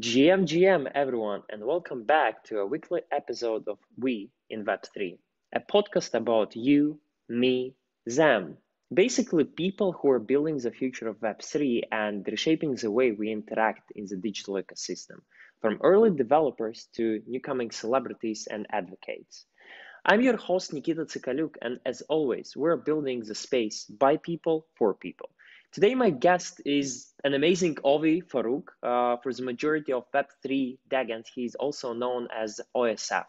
GM everyone, and welcome back to a weekly episode of We in Web3, a podcast about you, me, them. Basically, people who are building the future of Web3 and reshaping the way we interact in the digital ecosystem, from early developers to newcoming celebrities and advocates. I'm your host, Nikita Cikaluk, and as always, we're building the space by people for people. Today, my guest is an amazing Ovi Farokh. For the majority of Web3 Dagans, he is also known as OSF.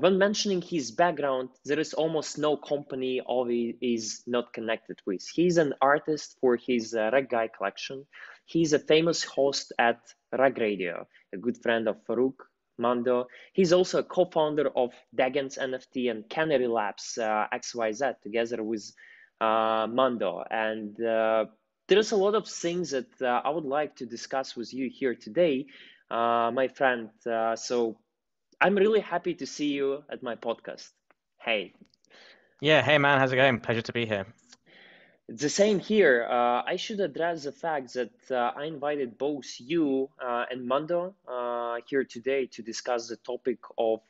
When mentioning his background, there is almost no company Ovi is not connected with. He's an artist for his Rektguy collection. He's a famous host at Rug Radio, a good friend of Farokh, Mando. He's also a co-founder of Dagan's NFT and Canary Labs XYZ together with Mando, and there's a lot of things that I would like to discuss with you here today, my friend. So I'm really happy to see you at my podcast. Hey. Yeah, hey man, how's it going? Pleasure to be here. The same here. I should address the fact that I invited both you and Mando here today to discuss the topic of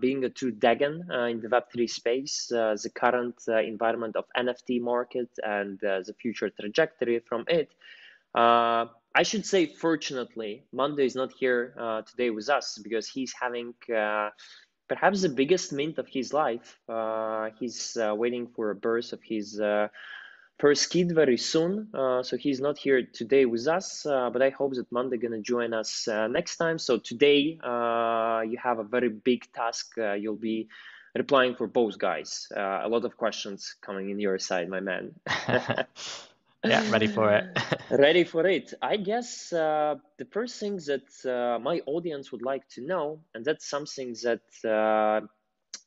being a true Dagan in the Web3 space, the current environment of NFT market and the future trajectory from it. I should say, fortunately, Mando is not here today with us because he's having perhaps the biggest mint of his life. He's waiting for a birth of his first kid very soon, so he's not here today with us, but I hope that Mando gonna join us next time. So today you have a very big task. You'll be replying for both guys. A lot of questions coming in your side, my man. Yeah, ready for it. Ready for it. I guess the first thing that my audience would like to know, and that's something that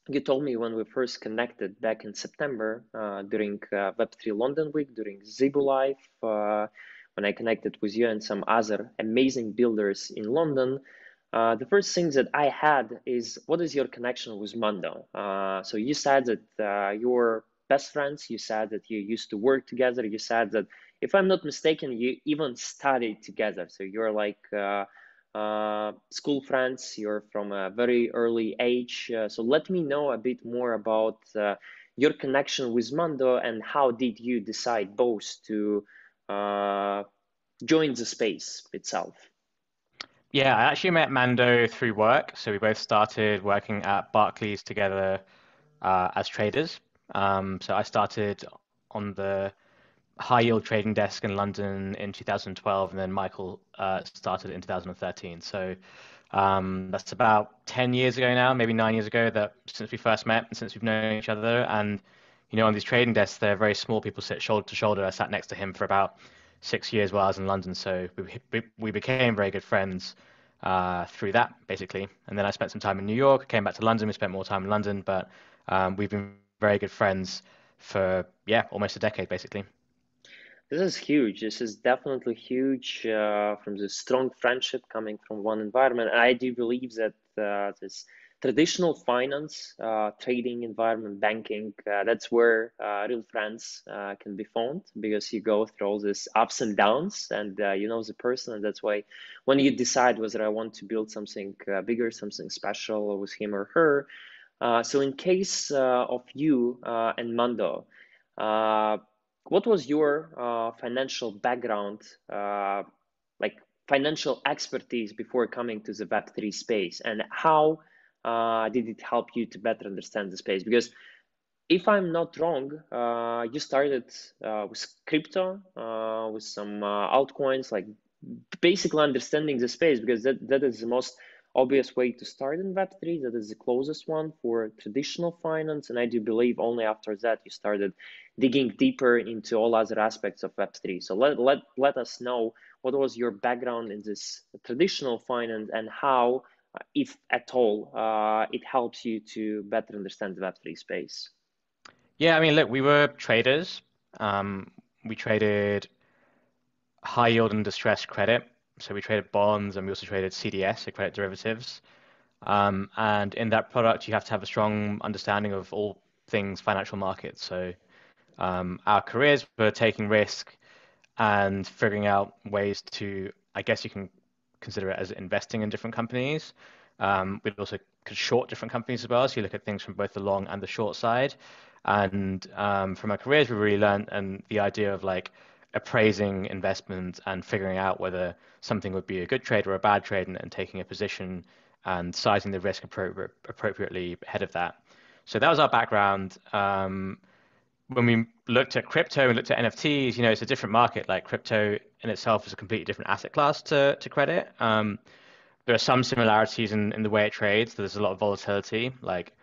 you told me when we first connected back in September during Web3 London Week, during Zibu Live, when I connected with you and some other amazing builders in London. The first thing that I had is, what is your connection with Mando? So you said that you were best friends, you said that you used to work together, you said that, if I'm not mistaken, you even studied together. So you're like school friends, you're from a very early age. So let me know a bit more about your connection with Mando and how did you decide both to join the space itself? Yeah, I actually met Mando through work. So we both started working at Barclays together as traders. So I started on the high yield trading desk in London in 2012, and then Michael started in 2013. So that's about 10 years ago now, maybe 9 years ago, that since we first met and since we've known each other. And you know, on these trading desks, they're very small. People sit shoulder to shoulder. I sat next to him for about 6 years while I was in London. So we became very good friends through that, basically. And then I spent some time in New York, came back to London. We spent more time in London, but we've been very good friends for almost a decade, basically. This is huge. This is definitely huge from the strong friendship coming from one environment. And I do believe that this traditional finance, trading environment, banking, that's where real friends can be formed, because you go through all these ups and downs and you know the person. And that's why when you decide whether I want to build something bigger, something special with him or her. So in case of you and Mando, what was your financial background, like financial expertise before coming to the Web3 space? And how did it help you to better understand the space? Because if I'm not wrong, you started with crypto, with some altcoins, like basically understanding the space, because that is the most obvious way to start in Web3. That is the closest one for traditional finance. And I do believe only after that you started digging deeper into all other aspects of Web3. So let us know, what was your background in this traditional finance and how, if at all, it helps you to better understand the Web3 space? Yeah, I mean, look, we were traders. We traded high yield and distressed credit. So we traded bonds, and we also traded CDS, so credit derivatives. And in that product, you have to have a strong understanding of all things financial markets. So our careers were taking risk and figuring out ways to, I guess you can consider it as investing in different companies. We also could short different companies as well. So you look at things from both the long and the short side. And from our careers, we really learned the idea of like appraising investments and figuring out whether something would be a good trade or a bad trade, and taking a position and sizing the risk appropriately ahead of that. So that was our background. When we looked at crypto and looked at NFTs, you know, it's a different market. Like crypto in itself is a completely different asset class to credit. There are some similarities in the way it trades. There's a lot of volatility. Like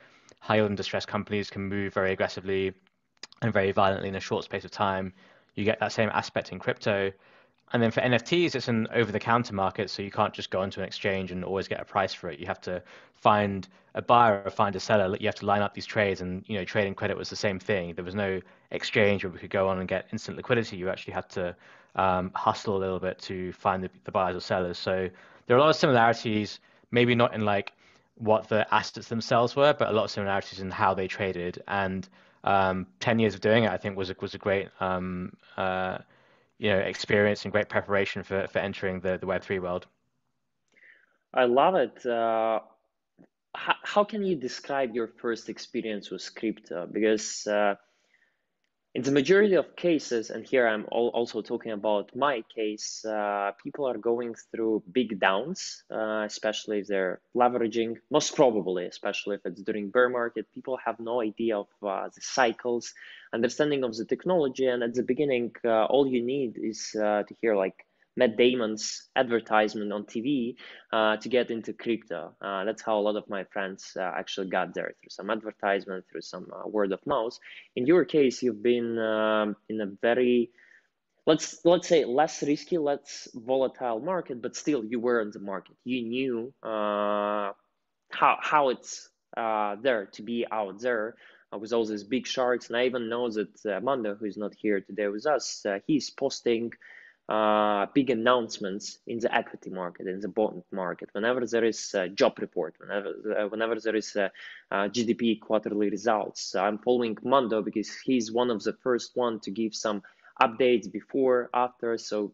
high yield and distressed companies can move very aggressively and very violently in a short space of time. You get that same aspect in crypto. And then for NFTs, it's an over-the-counter market, so you can't just go onto an exchange and always get a price for it. You have to find a buyer or find a seller. You have to line up these trades, and you know, trading credit was the same thing. There was no exchange where we could go on and get instant liquidity. You actually had to hustle a little bit to find the buyers or sellers. So there are a lot of similarities, maybe not in like what the assets themselves were, but a lot of similarities in how they traded. And 10 years of doing it, I think, was a great experience and great preparation for entering the Web3 world. I love it. How can you describe your first experience with crypto? Because in the majority of cases, and here I'm also talking about my case, people are going through big downs, especially if they're leveraging, most probably, especially if it's during bear market. People have no idea of the cycles, understanding of the technology, and at the beginning, all you need is to hear like Matt Damon's advertisement on TV to get into crypto. That's how a lot of my friends actually got there, through some advertisement, through some word of mouth. In your case, you've been in a very, let's say, less risky, less volatile market, but still you were in the market. You knew how it's there to be out there. With all these big sharks. And I even know that Mando, who is not here today with us, he's posting big announcements in the equity market, in the bond market. Whenever there is a job report, whenever there is a GDP quarterly results, I'm following Mando because he's one of the first one to give some updates before, after. So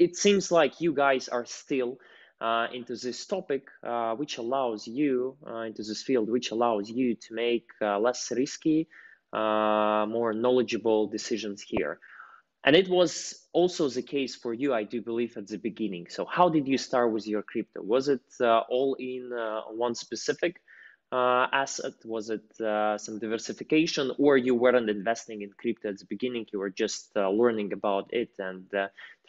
it seems like you guys are still into this topic, which allows you into this field, which allows you to make less risky, more knowledgeable decisions here. And it was also the case for you, I do believe, at the beginning. So how did you start with your crypto? Was it all in one specific asset? Was it some diversification, or you weren't investing in crypto at the beginning? You were just learning about it and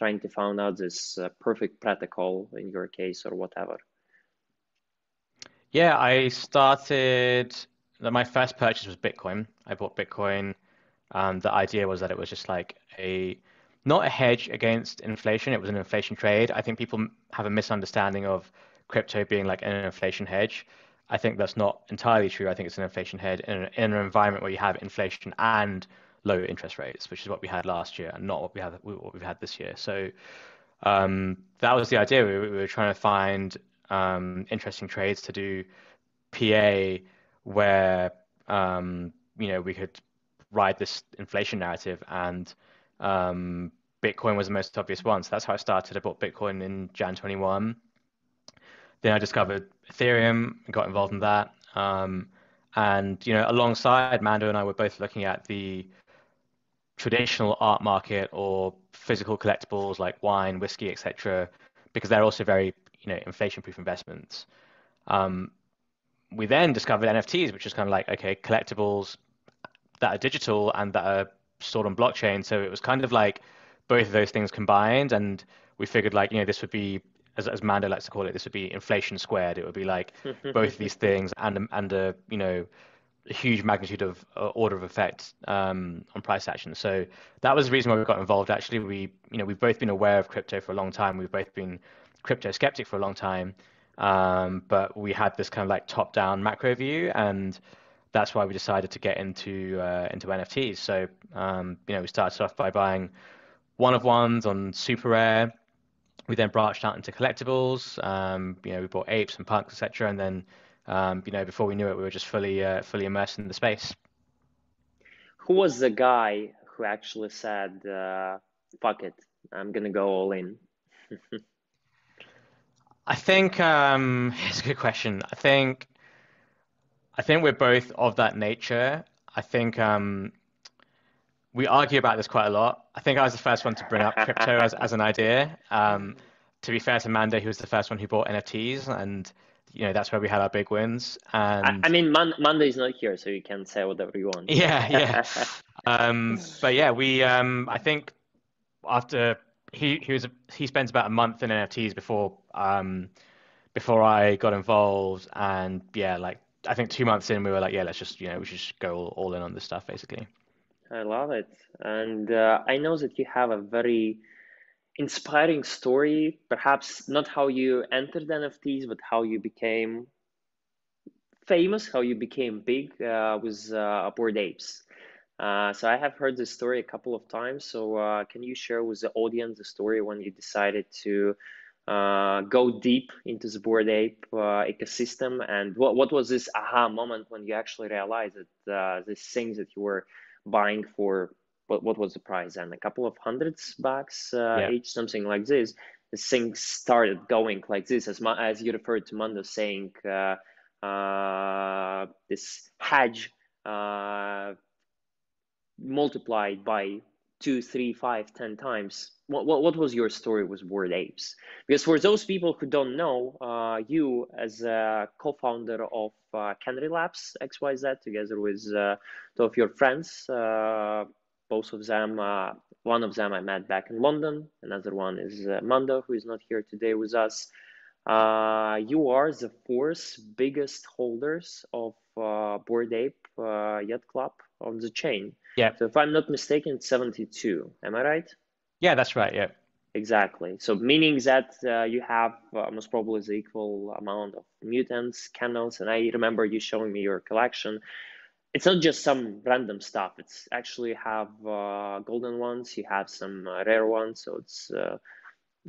trying to find out this perfect protocol in your case or whatever? Yeah, I started, my first purchase was Bitcoin. I bought Bitcoin. The idea was that it was just like not a hedge against inflation. It was an inflation trade. I think people have a misunderstanding of crypto being like an inflation hedge. I think that's not entirely true. I think it's an inflation hedge in an environment where you have inflation and low interest rates, which is what we had last year and not what we've had this year. So that was the idea. We were trying to find interesting trades to do PA where, we could ride this inflation narrative, and Bitcoin was the most obvious one. So that's how I started. I bought Bitcoin in Jan 21. Then I discovered Ethereum and got involved in that. And, alongside Mando and I were both looking at the traditional art market or physical collectibles like wine, whiskey, etc., because they're also very, inflation-proof investments. We then discovered NFTs, which is kind of like, okay, collectibles that are digital and that are stored on blockchain. So it was kind of like both of those things combined. And we figured like, this would be, as Mando likes to call it, this would be inflation squared. It would be like both of these things and a huge magnitude of order of effect on price action. So that was the reason why we got involved. Actually, we've both been aware of crypto for a long time. We've both been crypto skeptic for a long time. But we had this kind of like top down macro view, and that's why we decided to get into NFTs. So, we started off by buying one-of-ones on Super Rare. We then branched out into collectibles. We bought apes and punks, etc. And then, before we knew it, we were just fully immersed in the space. Who was the guy who actually said, fuck it, I'm going to go all in? I think it's a good question. I think we're both of that nature. I think we argue about this quite a lot. I think I was the first one to bring up crypto as an idea. To be fair to Mando, he was the first one who bought NFTs, and you know that's where we had our big wins. And I mean, Mando's not here, so you can say whatever you want. Yeah. But yeah, we. I think after he spent about a month in NFTs before I got involved, and yeah, like I think 2 months in, we were like, yeah, let's just we should just go all in on this stuff, basically. I love it, and I know that you have a very inspiring story, perhaps not how you entered NFTs, but how you became famous, how you became big with Bored Apes. So I have heard this story a couple of times. So can you share with the audience the story when you decided to go deep into the Bored Ape ecosystem? And what was this aha moment when you actually realized that this thing that you were buying for, what was the price? And a couple of hundreds bucks each, something like this. The thing started going like this, as you referred to Mando saying, this hedge multiplied by 2, 3, 5, 10 times. What was your story with Bored Apes? Because for those people who don't know, you as a co-founder of Canary Labs XYZ, together with two of your friends. Both of them, one of them I met back in London. Another one is Mando, who is not here today with us. You are the 4th biggest holders of Bored Ape Yacht Club on the chain. Yeah. So if I'm not mistaken, it's 72. Am I right? Yeah, that's right. Yeah. Exactly. So meaning that you have most probably the equal amount of mutants, canals, and I remember you showing me your collection. It's not just some random stuff. It's actually have golden ones. You have some rare ones. So it's a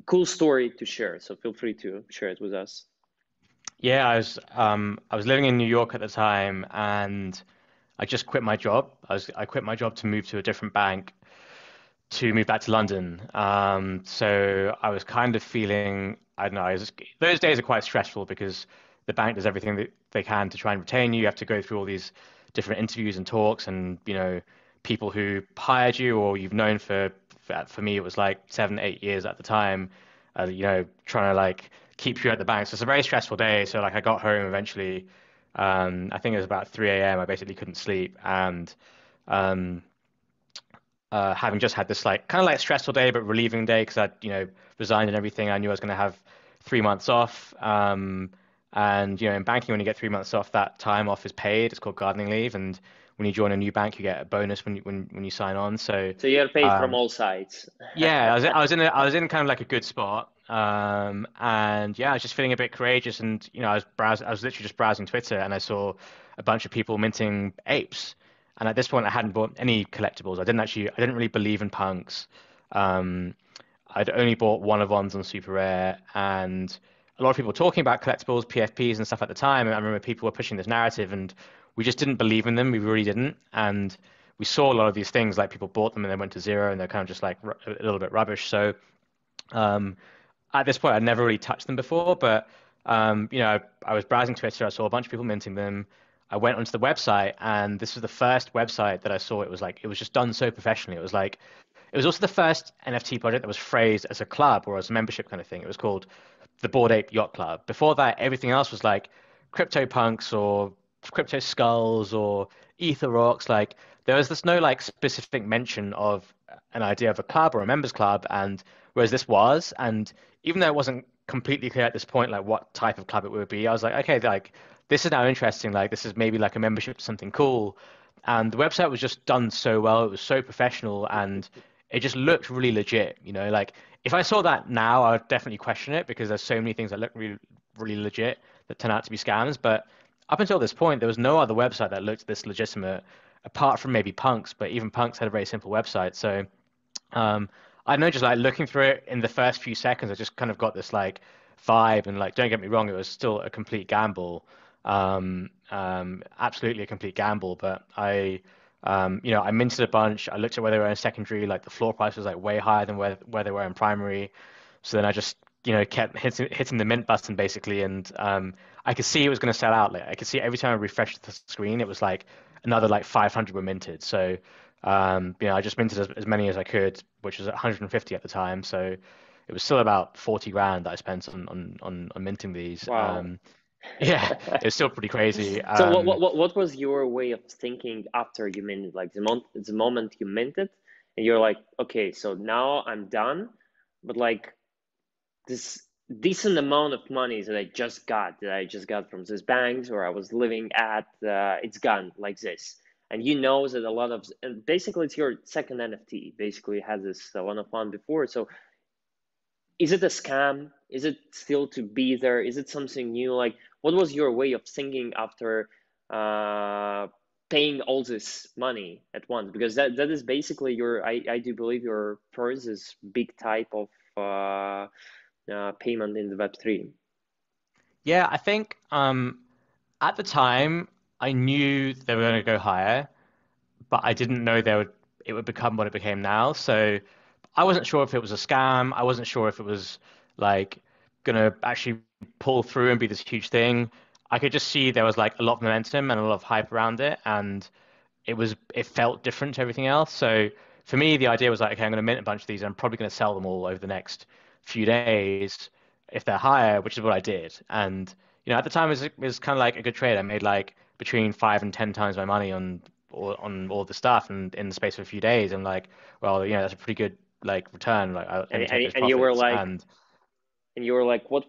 cool story to share. So feel free to share it with us. Yeah, I was living in New York at the time, and I just quit my job. I quit my job to move to a different bank, to move back to London. So I was kind of feeling, I don't know. Those days are quite stressful because the bank does everything that they can to try and retain you. You have to go through all these different interviews and talks, and people who hired you or you've known for me it was like 7-8 years at the time, trying to keep you at the bank. So it's a very stressful day. So I got home eventually. I think it was about 3 a.m. I basically couldn't sleep, and having just had this stressful day but relieving day, because I'd resigned and everything. I knew I was going to have 3 months off. And in banking, when you get 3 months off, that time off is paid. It's called gardening leave. And when you join a new bank, you get a bonus when you sign on. So you're paid from all sides. Yeah, I was in kind of a good spot. And yeah, I was just feeling a bit courageous. And I was literally just browsing Twitter, and I saw a bunch of people minting apes. And at this point, I hadn't bought any collectibles. I didn't really believe in punks. I'd only bought one of ones on Super Rare, and a lot of people were talking about collectibles, PFPs and stuff at the time. And I remember people were pushing this narrative, and we just didn't believe in them. We really didn't. And we saw a lot of these things, people bought them and they went to zero, and they're kind of just a little bit rubbish. So at this point, I'd never really touched them before, but I was browsing Twitter. I saw a bunch of people minting them. I went onto the website, and this was the first website that I saw. It was just done so professionally. It was also the first NFT project that was phrased as a club or as a membership kind of thing. It was called the Bored Ape Yacht Club. Before that, everything else was CryptoPunks or Crypto Skulls or Ether Rocks. There was this no specific mention of an idea of a club or a members club, and whereas this was, and even though it wasn't completely clear at this point what type of club it would be, I was okay, this is now interesting. This is maybe a membership to something cool. And the website was just done so well. It was so professional, and it just looked really legit. If I saw that now, I would definitely question it, because there's so many things that look really, really legit that turn out to be scams. But up until this point, there was no other website that looked this legitimate, apart from maybe Punks. But even Punks had a very simple website. So I know, just looking through it in the first few seconds, I just kind of got this vibe. And don't get me wrong, it was still a complete gamble, absolutely a complete gamble. But I minted a bunch. I looked at where they were in secondary. The floor price was way higher than where they were in primary. So then I just you know, kept hitting the mint button basically, and I could see it was going to sell out. Like, I could see every time I refreshed the screen, it was like another like 500 were minted. So you know, I just minted as many as I could, which was 150 at the time. So it was still about 40 grand that I spent on minting these. Wow. Yeah, it was still pretty crazy. So what was your way of thinking after you minted? Like the moment you minted, and you're like, okay, so now I'm done. But like this decent amount of money that I just got from these banks where I was living at, it's gone like this. And you know that a lot of, and basically it's your second NFT, basically had this one-of-one before. So is it a scam? Is it still to be there? Is it something new? Like, what was your way of thinking after paying all this money at once? Because that is basically your, I do believe your first is big type of payment in the Web3. Yeah, I think at the time, I knew they were going to go higher, but I didn't know it would become what it became now. So I wasn't sure if it was a scam. I wasn't sure if it was like going to actually pull through and be this huge thing. I could just see there was like a lot of momentum and a lot of hype around it, and it felt different to everything else. So for me, the idea was like, okay, I'm going to mint a bunch of these, and I'm probably going to sell them all over the next few days if they're higher, which is what I did. And you know, at the time, it was kind of like a good trade. I made like between 5 and 10 times my money on all the stuff, and in the space of a few days. And like, well, you know, that's a pretty good like return. Like, and you were like, and you were like, what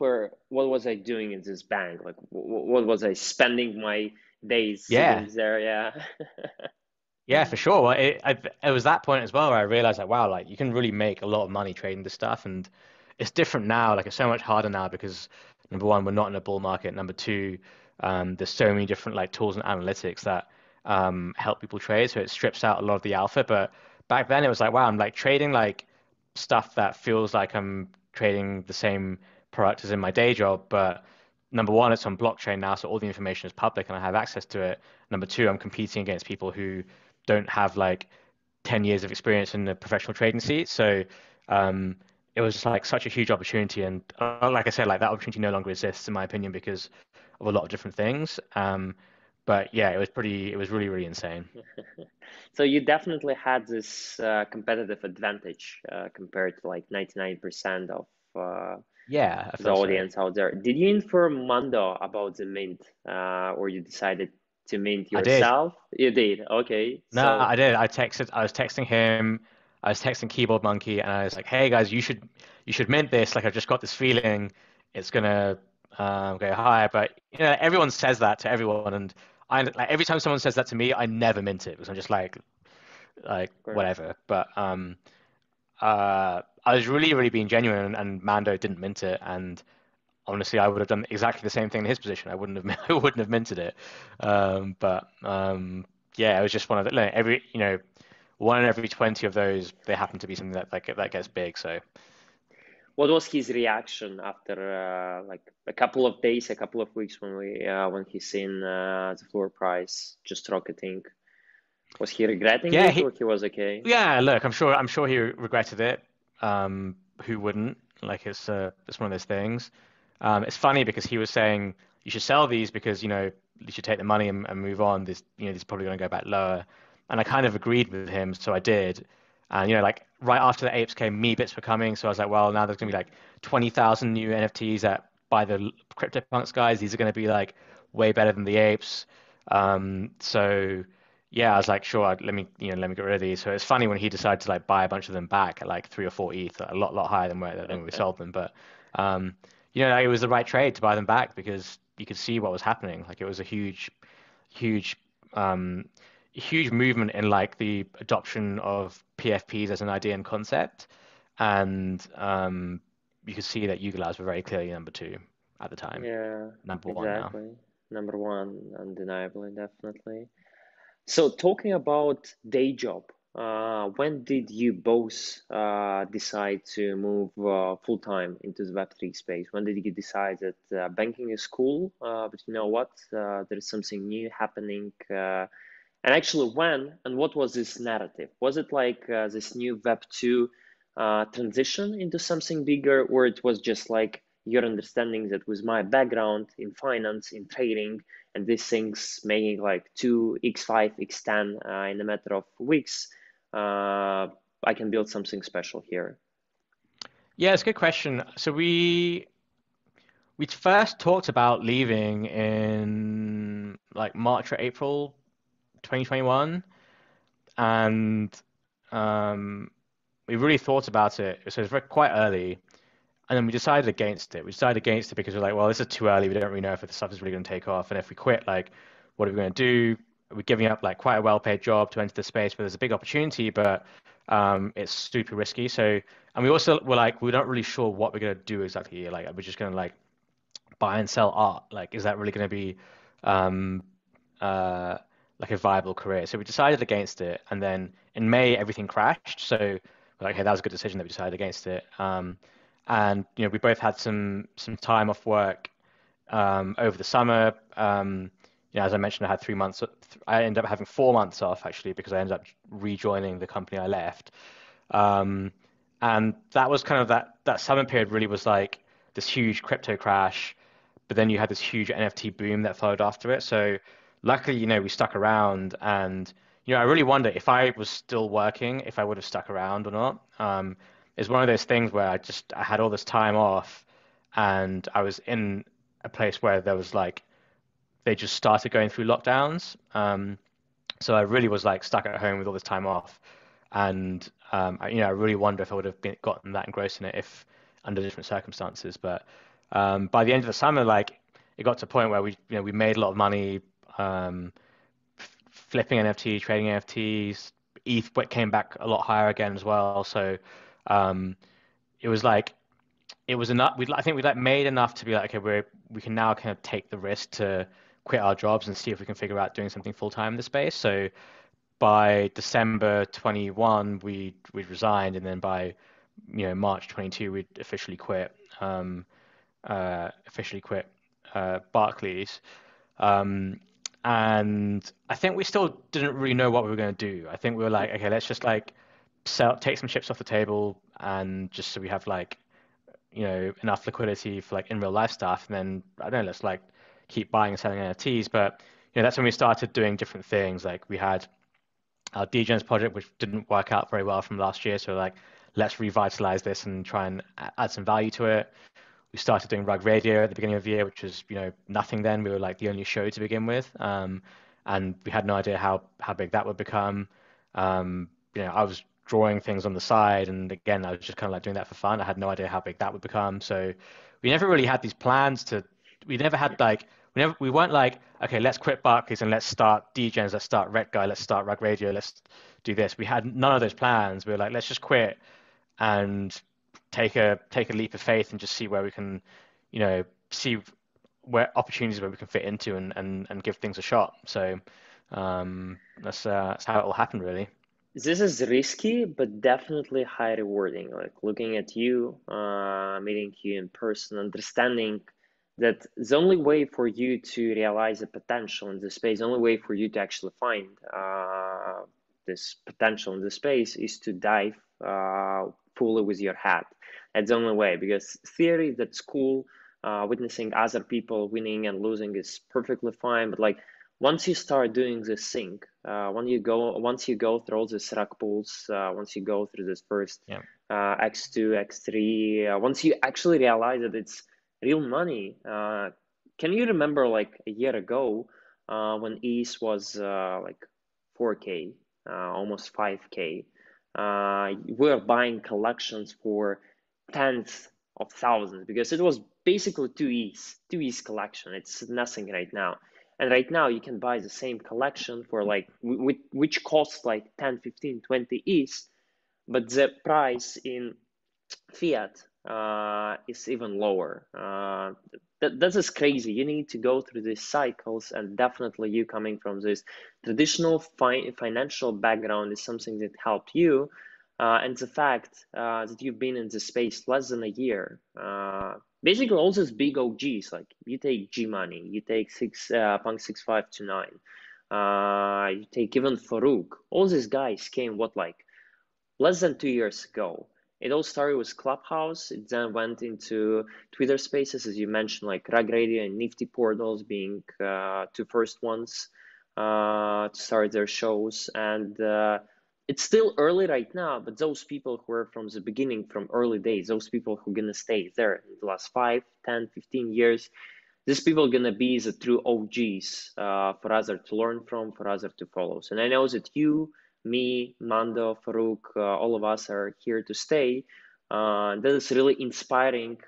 was I doing in this bank? Like, what was I spending my days? Yeah, there, yeah, yeah, for sure. It was that point as well where I realized like, wow, like you can really make a lot of money trading this stuff, and it's different now. Like, it's so much harder now because number one, we're not in a bull market. Number two, there's so many different like tools and analytics that help people trade, so it strips out a lot of the alpha. But back then it was like, wow, I'm like trading like stuff that feels like I'm trading the same product as in my day job, but number one, it's on blockchain now, so all the information is public and I have access to it. Number two, I'm competing against people who don't have like 10 years of experience in the professional trading seat. So it was just like such a huge opportunity, and like I said, like that opportunity no longer exists in my opinion because of a lot of different things. But yeah, it was really, really insane. So you definitely had this competitive advantage compared to like 99% of the audience out there. Did you inform Mando about the mint or you decided to mint yourself? You did. Okay. No, so... I did. I was texting him. I was texting Keyboard Monkey, and I was like, hey guys, you should mint this. Like, I've just got this feeling it's going to go higher. But you know, everyone says that to everyone, and I like every time someone says that to me, I never mint it because I'm just like whatever. But I was really, really being genuine, and Mando didn't mint it, and honestly, I would have done exactly the same thing in his position. I wouldn't have minted it. Yeah, it was just one of the one in every 20 of those, they happen to be something that gets big. So. What was his reaction after like a couple of weeks when he seen the floor price just rocketing? Was he regretting it, or he was okay? Yeah, look, I'm sure he regretted it. Who wouldn't? Like, it's one of those things. It's funny because he was saying you should sell these because, you know, you should take the money and move on. This, you know, this is probably going to go back lower, and I kind of agreed with him, so I did. And, you know, like right after the apes came, MeBits were coming. So I was like, well, now there's going to be like 20,000 new NFTs by the CryptoPunks guys. These are going to be like way better than the apes. So yeah, I was like, sure, let me get rid of these. So it's funny when he decided to like buy a bunch of them back at like 3 or 4 ETH, a lot higher than where we sold them. But, you know, it was the right trade to buy them back because you could see what was happening. Like, it was a huge movement in like the adoption of PFPs as an idea and concept, and you could see that Yuga Labs were very clearly number two at the time. Yeah, number one now. Number one, undeniably, definitely. So talking about day job, when did you both decide to move full-time into the Web3 space? When did you decide that banking is cool, but you know what, there's something new happening? And actually, when and what was this narrative? Was it like this new Web2 transition into something bigger, or it was just like your understanding that with my background in finance, in trading, and these things making like 2x5x10 in a matter of weeks, I can build something special here? Yeah, it's a good question. So we first talked about leaving in like March or April 2021, and we really thought about it. So it was quite early, and then we decided against it. We decided against it because we're like, well, this is too early. We don't really know if this stuff is really going to take off, and if we quit, like, what are we going to do? We're giving up like quite a well-paid job to enter the space where there's a big opportunity, but it's super risky. So, and we also were like, we're not really sure what we're going to do exactly. Like, we're just going to like buy and sell art. Like, is that really going to be like a viable career? So we decided against it, and then in May everything crashed. So we're like, hey, that was a good decision that we decided against it. And you know, we both had some time off work over the summer. You know, as I mentioned, I had 3 months. I ended up having 4 months off actually, because I ended up rejoining the company I left. And that was kind of that summer period really was like this huge crypto crash, but then you had this huge NFT boom that followed after it. So luckily, you know, we stuck around, and you know, I really wonder if I was still working, if I would have stuck around or not. It's one of those things where I had all this time off, and I was in a place where there was like, they just started going through lockdowns. So I really was like stuck at home with all this time off. And I really wonder if I would have gotten that engrossed in it if under different circumstances. But by the end of the summer, like it got to a point where we made a lot of money flipping NFT, trading NFTs. ETH came back a lot higher again as well. So it was like, it was enough. I think we like made enough to be like, okay, we can now kind of take the risk to quit our jobs and see if we can figure out doing something full time in the space. So by December 21, we'd resigned, and then by March 22, we'd officially quit. Barclays, and I think we still didn't really know what we were going to do. I think we were like, okay, let's just like take some chips off the table, and just so we have like enough liquidity for like in real life stuff. And then I don't know, let's like keep buying and selling NFTs. But that's when we started doing different things. Like we had our DGENS project, which didn't work out very well from last year. So like, let's revitalize this and try and add some value to it. We started doing Rug Radio at the beginning of the year, which was, nothing then. We were like the only show to begin with. And we had no idea how big that would become. I was drawing things on the side, and again I was just kind of like doing that for fun. I had no idea how big that would become. So we never really had these plans to we weren't like, okay, let's quit Barclays and let's start DGENS, let's start Rektguy, let's start Rug Radio, let's do this. We had none of those plans. We were like, let's just quit and take a leap of faith and just see where we can see where opportunities where we can fit into and give things a shot. So that's how it all happened really. This is risky, but definitely high rewarding. Like looking at you, meeting you in person, understanding that the only way for you to realize the potential in the space, the only way for you to actually find this potential in the space is to dive fully with your head. That's the only way, because theory, that's cool. Witnessing other people winning and losing is perfectly fine, but like, once you start doing this thing, once you go through all these rug pulls, once you go through this first X2, X3, once you actually realize that it's real money, can you remember like a year ago when ETH was like 4K, almost 5K? We were buying collections for tens of thousands because it was basically two ETH collection. It's nothing right now. And right now you can buy the same collection for like, which costs like 10, 15, 20 ETH, but the price in fiat is even lower. That is crazy. You need to go through these cycles, and definitely you coming from this traditional financial background is something that helped you. And the fact that you've been in the space less than a year, basically all these big OGs, like you take G Money, you take Punk 6529, you take even Farokh, all these guys came less than 2 years ago. It all started with Clubhouse. It then went into Twitter Spaces, as you mentioned, like Rug Radio and Nifty Portals being two first ones to start their shows. And it's still early right now, but those people who are from the beginning, from early days, those people who are going to stay there in the last 5, 10, 15 years, these people are going to be the true OGs for others to learn from, for others to follow. And I know that you, me, Mando, Farokh, all of us are here to stay. That is really inspiring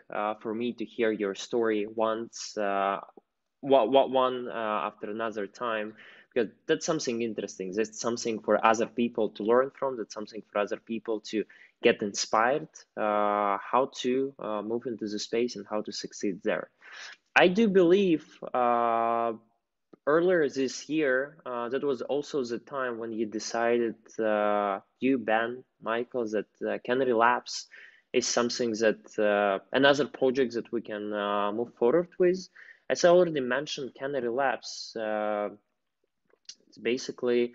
for me to hear your story once, after another time, because that's something interesting. That's something for other people to learn from. That's something for other people to get inspired, how to move into the space and how to succeed there. I do believe earlier this year, that was also the time when you decided, you, Ben, Michael, that Canary Labs is something that, another project that we can move forward with. As I already mentioned, Canary Labs, it's basically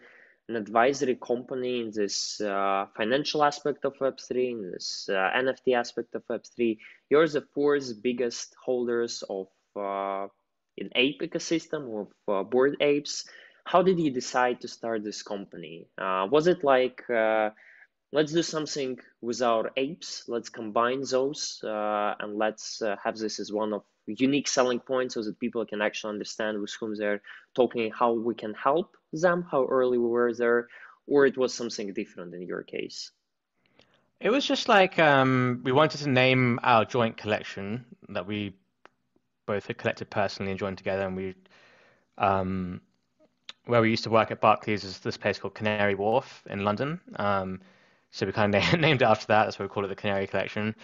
an advisory company in this financial aspect of Web3, in this NFT aspect of Web3. You're the fourth biggest holders of an ape ecosystem of Bored Apes. How did you decide to start this company? Was it like, let's do something with our apes, let's combine those and let's have this as one of unique selling points so that people can actually understand with whom they're talking, how we can help them, how early we were there, or it was something different in your case? It was just like, we wanted to name our joint collection that we both had collected personally and joined together, and we, where we used to work at Barclays is this place called Canary Wharf in London. So we kind of named it after that. That's why we call it the Canary Collection.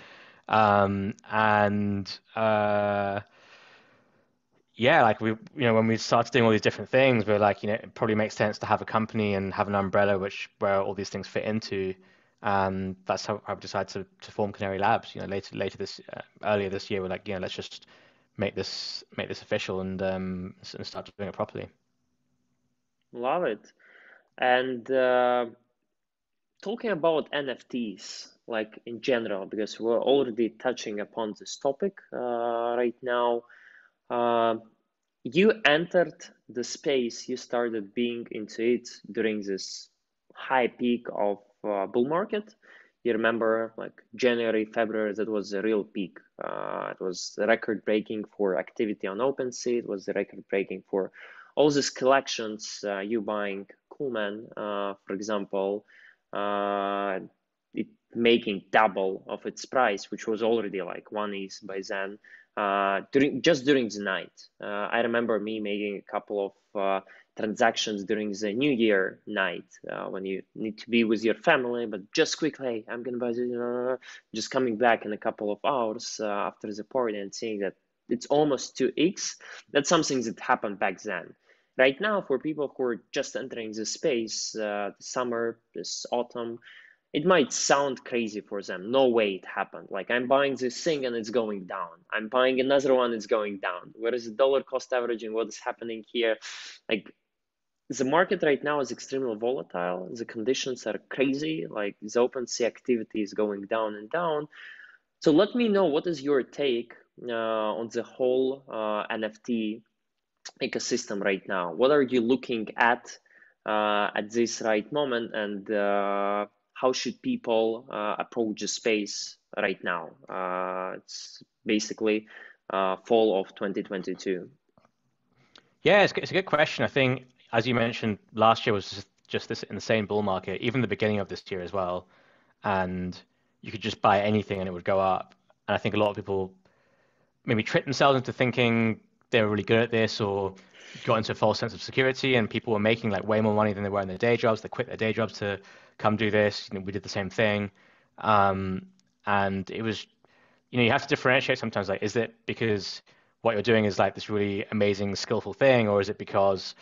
Yeah, like we, when we started doing all these different things, we were like, it probably makes sense to have a company and have an umbrella where all these things fit into. And that's how I decided to form Canary Labs. Earlier this year, we're like, let's just make this official and start doing it properly. Love it. And talking about NFTs, like in general, because we're already touching upon this topic right now. You entered the space, you started being into it during this high peak of bull market. You remember, like January, February, that was a real peak. It was record-breaking for activity on OpenSea. It was record-breaking for all these collections. You buying Coolman, for example, it making double of its price, which was already like 1 ETH by then, during the night. I remember me making a couple of transactions during the New Year night, when you need to be with your family, but just quickly, I'm gonna buy this, just coming back in a couple of hours after the party and seeing that it's almost 2x. That's something that happened back then. Right now, for people who are just entering the space, this summer, this autumn, it might sound crazy for them. No way it happened. Like, I'm buying this thing and it's going down. I'm buying another one, it's going down. Where is the dollar cost averaging? What is happening here? Like, the market right now is extremely volatile. The conditions are crazy. Like, the OpenSea activity is going down and down. So let me know, what is your take on the whole NFT ecosystem right now? What are you looking at this right moment? And how should people approach the space right now? It's basically fall of 2022. Yeah, it's a good question. I think, as you mentioned, last year was just this insane bull market, even the beginning of this year as well. And you could just buy anything and it would go up. And I think a lot of people maybe tricked themselves into thinking they were really good at this, or got into a false sense of security, and people were making like way more money than they were in their day jobs. They quit their day jobs to come do this. We did the same thing. And it was, you have to differentiate sometimes, like, is it because what you're doing is like this really amazing, skillful thing, or is it because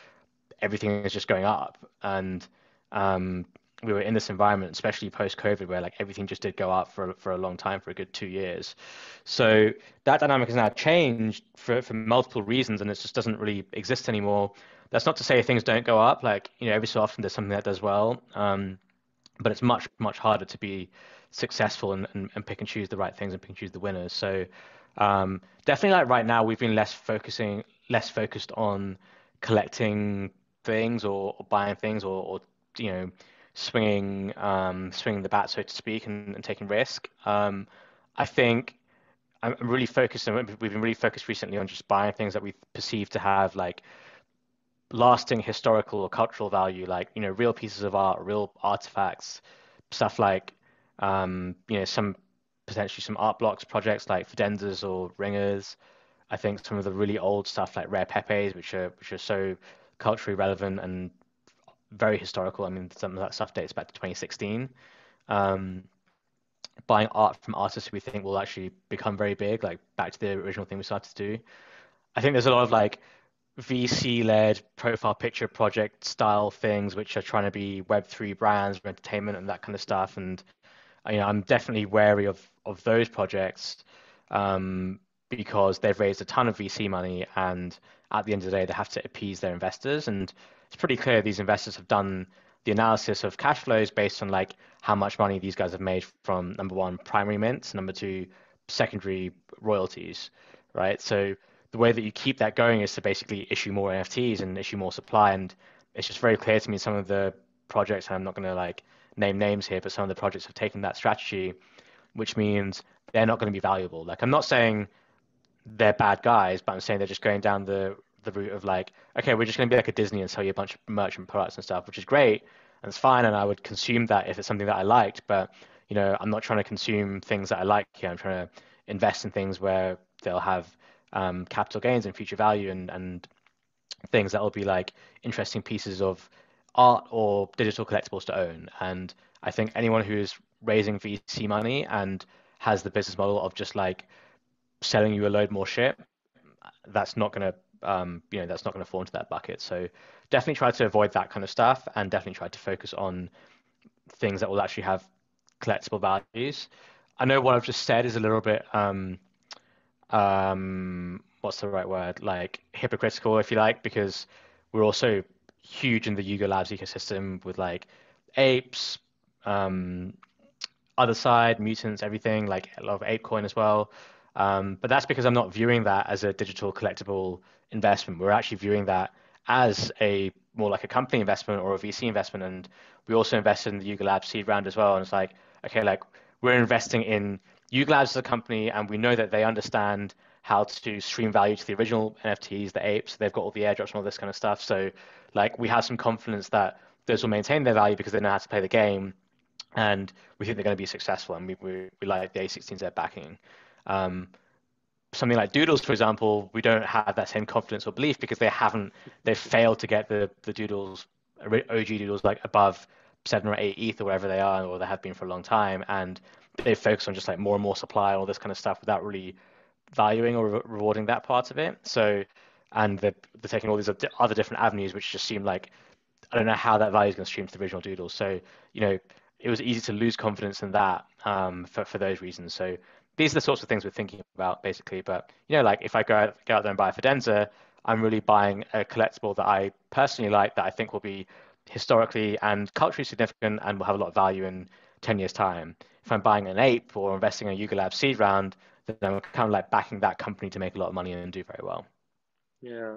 everything is just going up? And we were in this environment, especially post-COVID, where like everything just did go up for a long time, for a good 2 years. So that dynamic has now changed for multiple reasons, and it just doesn't really exist anymore. That's not to say things don't go up. Like, every so often there's something that does well, but it's much, much harder to be successful and pick and choose the right things and pick and choose the winners. So definitely, like right now, we've been less focused on collecting things or buying things or you know, swinging the bat, so to speak, and taking risk. I think I'm really focused, and we've been really focused recently on just buying things that we perceive to have like lasting historical or cultural value, like, you know, real pieces of art, real artifacts, stuff like, you know, potentially some art blocks projects like Fidenzas or Ringers. I think some of the really old stuff like Rare Pepes, which are so culturally relevant and very historical. I mean, some of that stuff dates back to 2016. Buying art from artists we think will actually become very big, like back to the original thing we started to do. I think there's a lot of like VC-led profile picture project style things, which are trying to be Web3 brands for entertainment and that kind of stuff. And you know, I'm definitely wary of those projects because they've raised a ton of VC money, and at the end of the day, they have to appease their investors. And it's pretty clear these investors have done the analysis of cash flows based on like how much money these guys have made from, number one, primary mints, number two, secondary royalties, right? So the way that you keep that going is to basically issue more NFTs and issue more supply. And it's just very clear to me some of the projects, and I'm not going to like name names here, but some of the projects have taken that strategy, which means they're not going to be valuable. Like, I'm not saying they're bad guys, but I'm saying they're just going down the route of like, okay, we're just going to be like a Disney and sell you a bunch of merchant products and stuff, which is great and it's fine, and I would consume that if it's something that I liked. But you know, I'm not trying to consume things that I like here. I'm trying to invest in things where they'll have capital gains and future value, and things that will be like interesting pieces of art or digital collectibles to own. And I think anyone who is raising VC money and has the business model of just like selling you a load more shit, that's not going to fall into that bucket. So definitely try to avoid that kind of stuff, and definitely try to focus on things that will actually have collectible values. I know what I've just said is a little bit what's the right word, like hypocritical, if you like, because we're also huge in the Yuga Labs ecosystem with like apes, other side, mutants, everything, like a lot of ApeCoin as well. But that's because I'm not viewing that as a digital collectible investment. We're actually viewing that as a more like a company investment or a VC investment. And we also invested in the Yuga Labs seed round as well. And it's like, okay, like we're investing in Yuga Labs as a company, and we know that they understand how to stream value to the original NFTs, the apes. They've got all the airdrops and all this kind of stuff. So like, we have some confidence that those will maintain their value because they know how to play the game, and we think they're going to be successful. And we like the A16Z backing. Something like Doodles, for example, we don't have that same confidence or belief because they've failed to get the Doodles, OG Doodles, like above 7 or 8 ETH or whatever they are, or they have been for a long time. And they focus on just like more and more supply and all this kind of stuff without really valuing or rewarding that part of it. So, and they're taking all these other different avenues, which just seem like, I don't know how that value is going to stream to the original Doodles. So, you know, it was easy to lose confidence in that for those reasons. So these are the sorts of things we're thinking about basically. But, you know, like if I go out there and buy a Fidenza, I'm really buying a collectible that I personally like, that I think will be historically and culturally significant and will have a lot of value in 10 years time. If I'm buying an ape or investing in a Yuga Lab seed round, then I'm kind of like backing that company to make a lot of money and do very well. Yeah.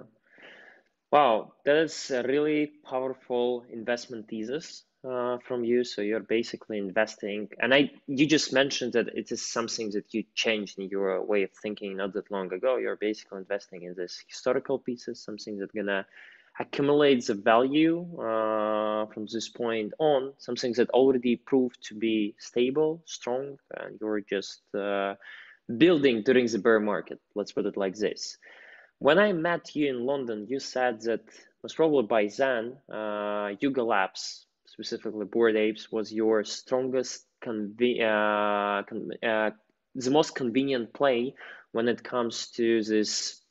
Wow. That is a really powerful investment thesis from you. So you're basically investing. And you just mentioned that it is something that you changed in your way of thinking not that long ago. You're basically investing in this historical pieces, something that's going to accumulate the value from this point on, some things that already proved to be stable, strong, and you're just building during the bear market. Let's put it like this. When I met you in London, you said that most probably by then, Yuga Labs, specifically Bored Apes, was your strongest, the most convenient play when it comes to this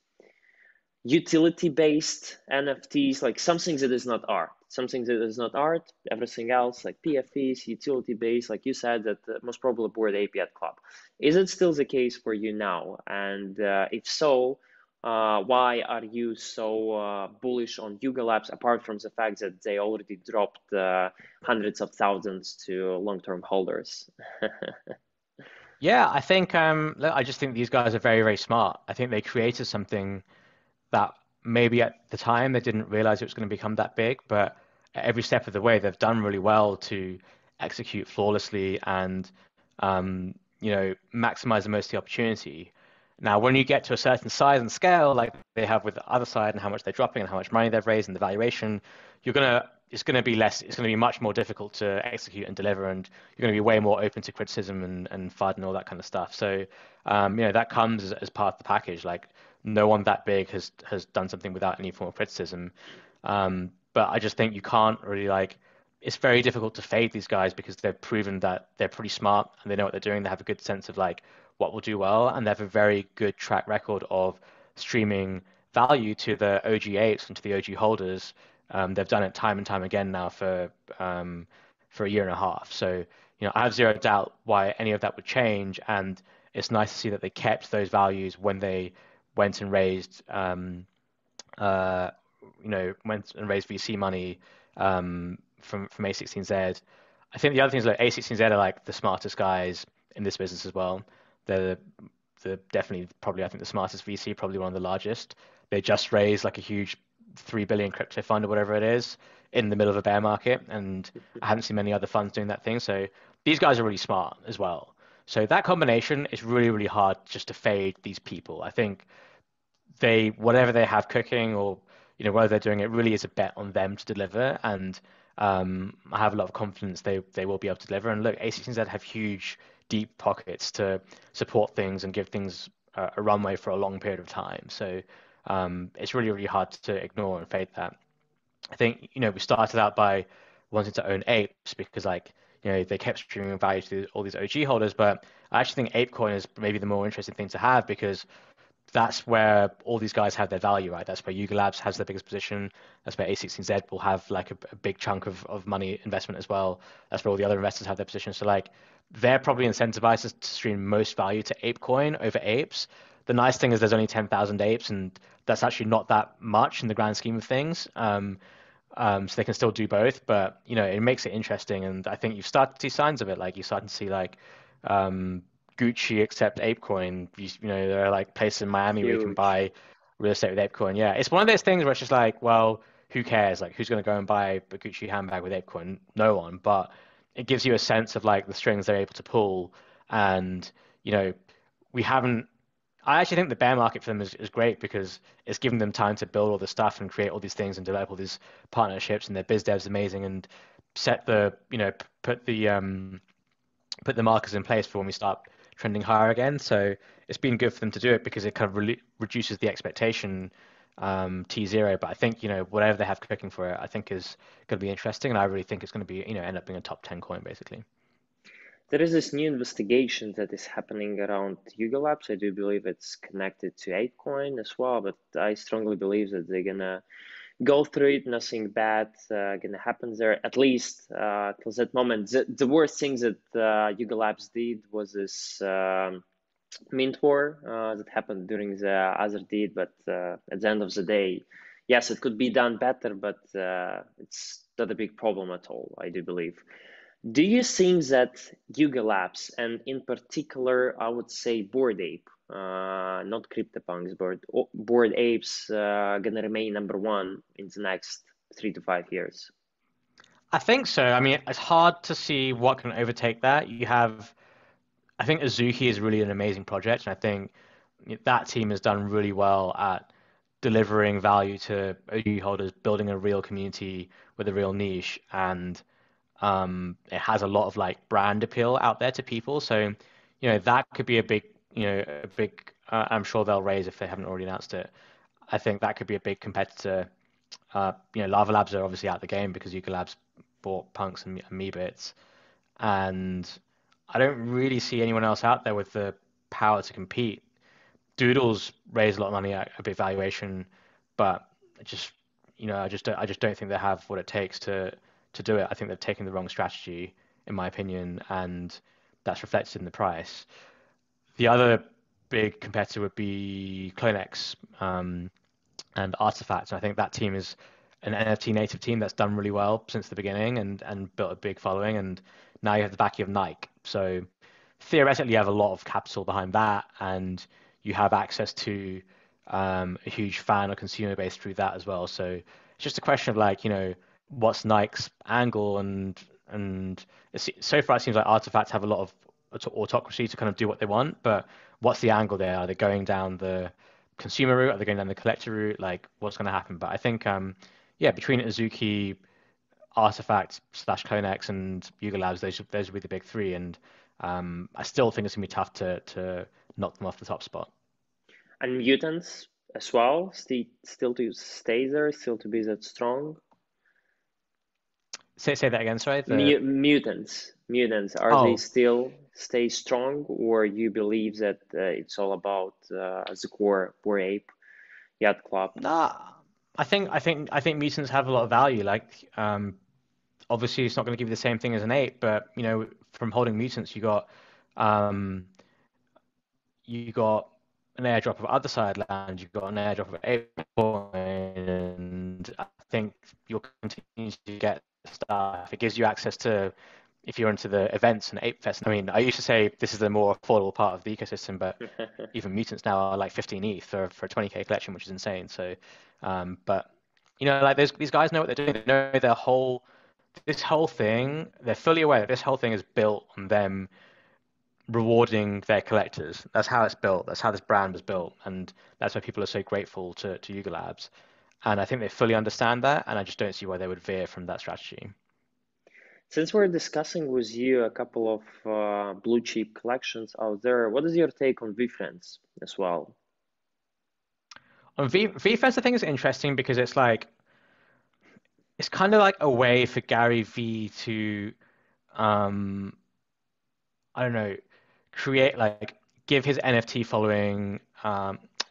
utility-based NFTs, like something that is not art, everything else like PFEs, utility-based, like you said that most probably Bored Ape Yacht Club. Is it still the case for you now? And if so, Why are you so bullish on Yuga Labs, apart from the fact that they already dropped hundreds of thousands to long-term holders? Yeah, I think I just think these guys are very, very smart. I think they created something that maybe at the time they didn't realize it was going to become that big, but at every step of the way, they've done really well to execute flawlessly and maximize the most of the opportunity. Now, when you get to a certain size and scale, like they have with the other side, and how much they're dropping and how much money they've raised and the valuation, it's going to be much more difficult to execute and deliver, and you're going to be way more open to criticism and FUD and all that kind of stuff. So, that comes as part of the package. Like, no one that big has done something without any form of criticism. But I just think you can't really it's very difficult to fade these guys, because they've proven that they're pretty smart and they know what they're doing. They have a good sense of what will do well, and they have a very good track record of streaming value to the OG apes and to the OG holders. They've done it time and time again now for a year and a half. So, I have zero doubt why any of that would change. And it's nice to see that they kept those values when they went and raised, VC money from A16Z. I think the other things, A16Z are the smartest guys in this business as well. They're probably the smartest VC, probably one of the largest. They just raised a huge 3 billion crypto fund or whatever it is in the middle of a bear market, and I haven't seen many other funds doing that thing. So these guys are really smart as well. So that combination is really, really hard just to fade these people. I think whatever they have cooking, or whether they're doing it, really is a bet on them to deliver, and I have a lot of confidence they will be able to deliver. And look, A16Z have huge deep pockets to support things and give things a runway for a long period of time. So it's really, really hard to ignore and fade that. I think, we started out by wanting to own apes because they kept streaming value to all these OG holders, but I actually think ApeCoin is maybe the more interesting thing to have, because that's where all these guys have their value, right? That's where Yuga Labs has their biggest position. That's where A16Z will have a big chunk of money investment as well. That's where all the other investors have their positions. So they're probably incentivized to stream most value to ApeCoin over apes. The nice thing is there's only 10,000 apes, and that's actually not that much in the grand scheme of things. So they can still do both, but it makes it interesting. And I think you've started to see signs of it. You're starting to see Gucci accept ApeCoin. There are places in Miami where you can buy real estate with ApeCoin. Yeah, it's one of those things where it's just well, who cares? Who's going to go and buy a Gucci handbag with ApeCoin? No one. But it gives you a sense of the strings they're able to pull. And I actually think the bear market for them is great, because it's given them time to build all the stuff and create all these things and develop all these partnerships, and their biz dev's amazing, and put the markers in place for when we start trending higher again. So it's been good for them to do it, because it kind of reduces the expectation T0. But I think, whatever they have cooking for it, I think is going to be interesting. And I really think it's going to be, end up being a top 10 coin, basically. There is this new investigation that is happening around Yuga Labs. I do believe it's connected to ApeCoin as well, but I strongly believe that they're going to go through it. Nothing bad going to happen there, at least till that moment. The worst thing that Yuga Labs did was this mint war that happened during the Otherdeed, but at the end of the day, yes, it could be done better, but it's not a big problem at all, I do believe. Do you think that Yuga Labs, and in particular, I would say Bored Ape, not CryptoPunks, Bored Apes, gonna remain number one in the next 3 to 5 years? I think so. I mean, it's hard to see what can overtake that. I think Azuki is really an amazing project, and I think that team has done really well at delivering value to OG holders, building a real community with a real niche, and it has a lot of brand appeal out there to people. So, that could be a big, I'm sure they'll raise if they haven't already announced it. I think that could be a big competitor. Lava Labs are obviously out of the game because Yuga Labs bought Punks and Meebits. And I don't really see anyone else out there with the power to compete. Doodles raised a lot of money at a big valuation, but I just don't think they have what it takes to do it. I think they've taken the wrong strategy, in my opinion, and that's reflected in the price. The other big competitor would be CloneX and Artifact. And I think that team is an NFT native team that's done really well since the beginning and built a big following. And now you have the backing of Nike. So theoretically, you have a lot of capital behind that, and you have access to a huge fan or consumer base through that as well. So it's just a question of, like, you know, what's Nike's angle? And so far, it seems like Artifacts have a lot of autocracy to kind of do what they want. But what's the angle there? Are they going down the consumer route? Are they going down the collector route? Like, what's going to happen? But I think, yeah, between Azuki, Artifact / CloneX and Yuga Labs, those would be the big three. And I still think it's going to be tough to knock them off the top spot. And Mutants as well, still to stay there, still to be that strong. Say that again, sorry. Mutants, are they still stay strong, or you believe that it's all about as a core Bored Ape Yacht Club? Nah, I think Mutants have a lot of value. Like, obviously, it's not going to give you the same thing as an ape, but you know, from holding Mutants, you got an airdrop of Other Side Land, you've got an airdrop of ApeCoin, and I think you'll continue to get stuff. It gives you access to, if you're into the events and Ape Fest. I mean, I used to say this is the more affordable part of the ecosystem, but even Mutants now are like 15 ETH for a 20K collection, which is insane. So, but you know, like these guys know what they're doing. They know this whole thing. They're fully aware that this whole thing is built on them rewarding their collectors. That's how it's built. That's how this brand was built, and that's why people are so grateful to Yuga Labs. And I think they fully understand that, and I just don't see why they would veer from that strategy. Since we're discussing with you a couple of blue chip collections out there, what is your take on VFriends as well? On VFriends, I think is interesting because it's like, it's kind of like a way for Gary Vee to, I don't know, create, like, give his NFT following,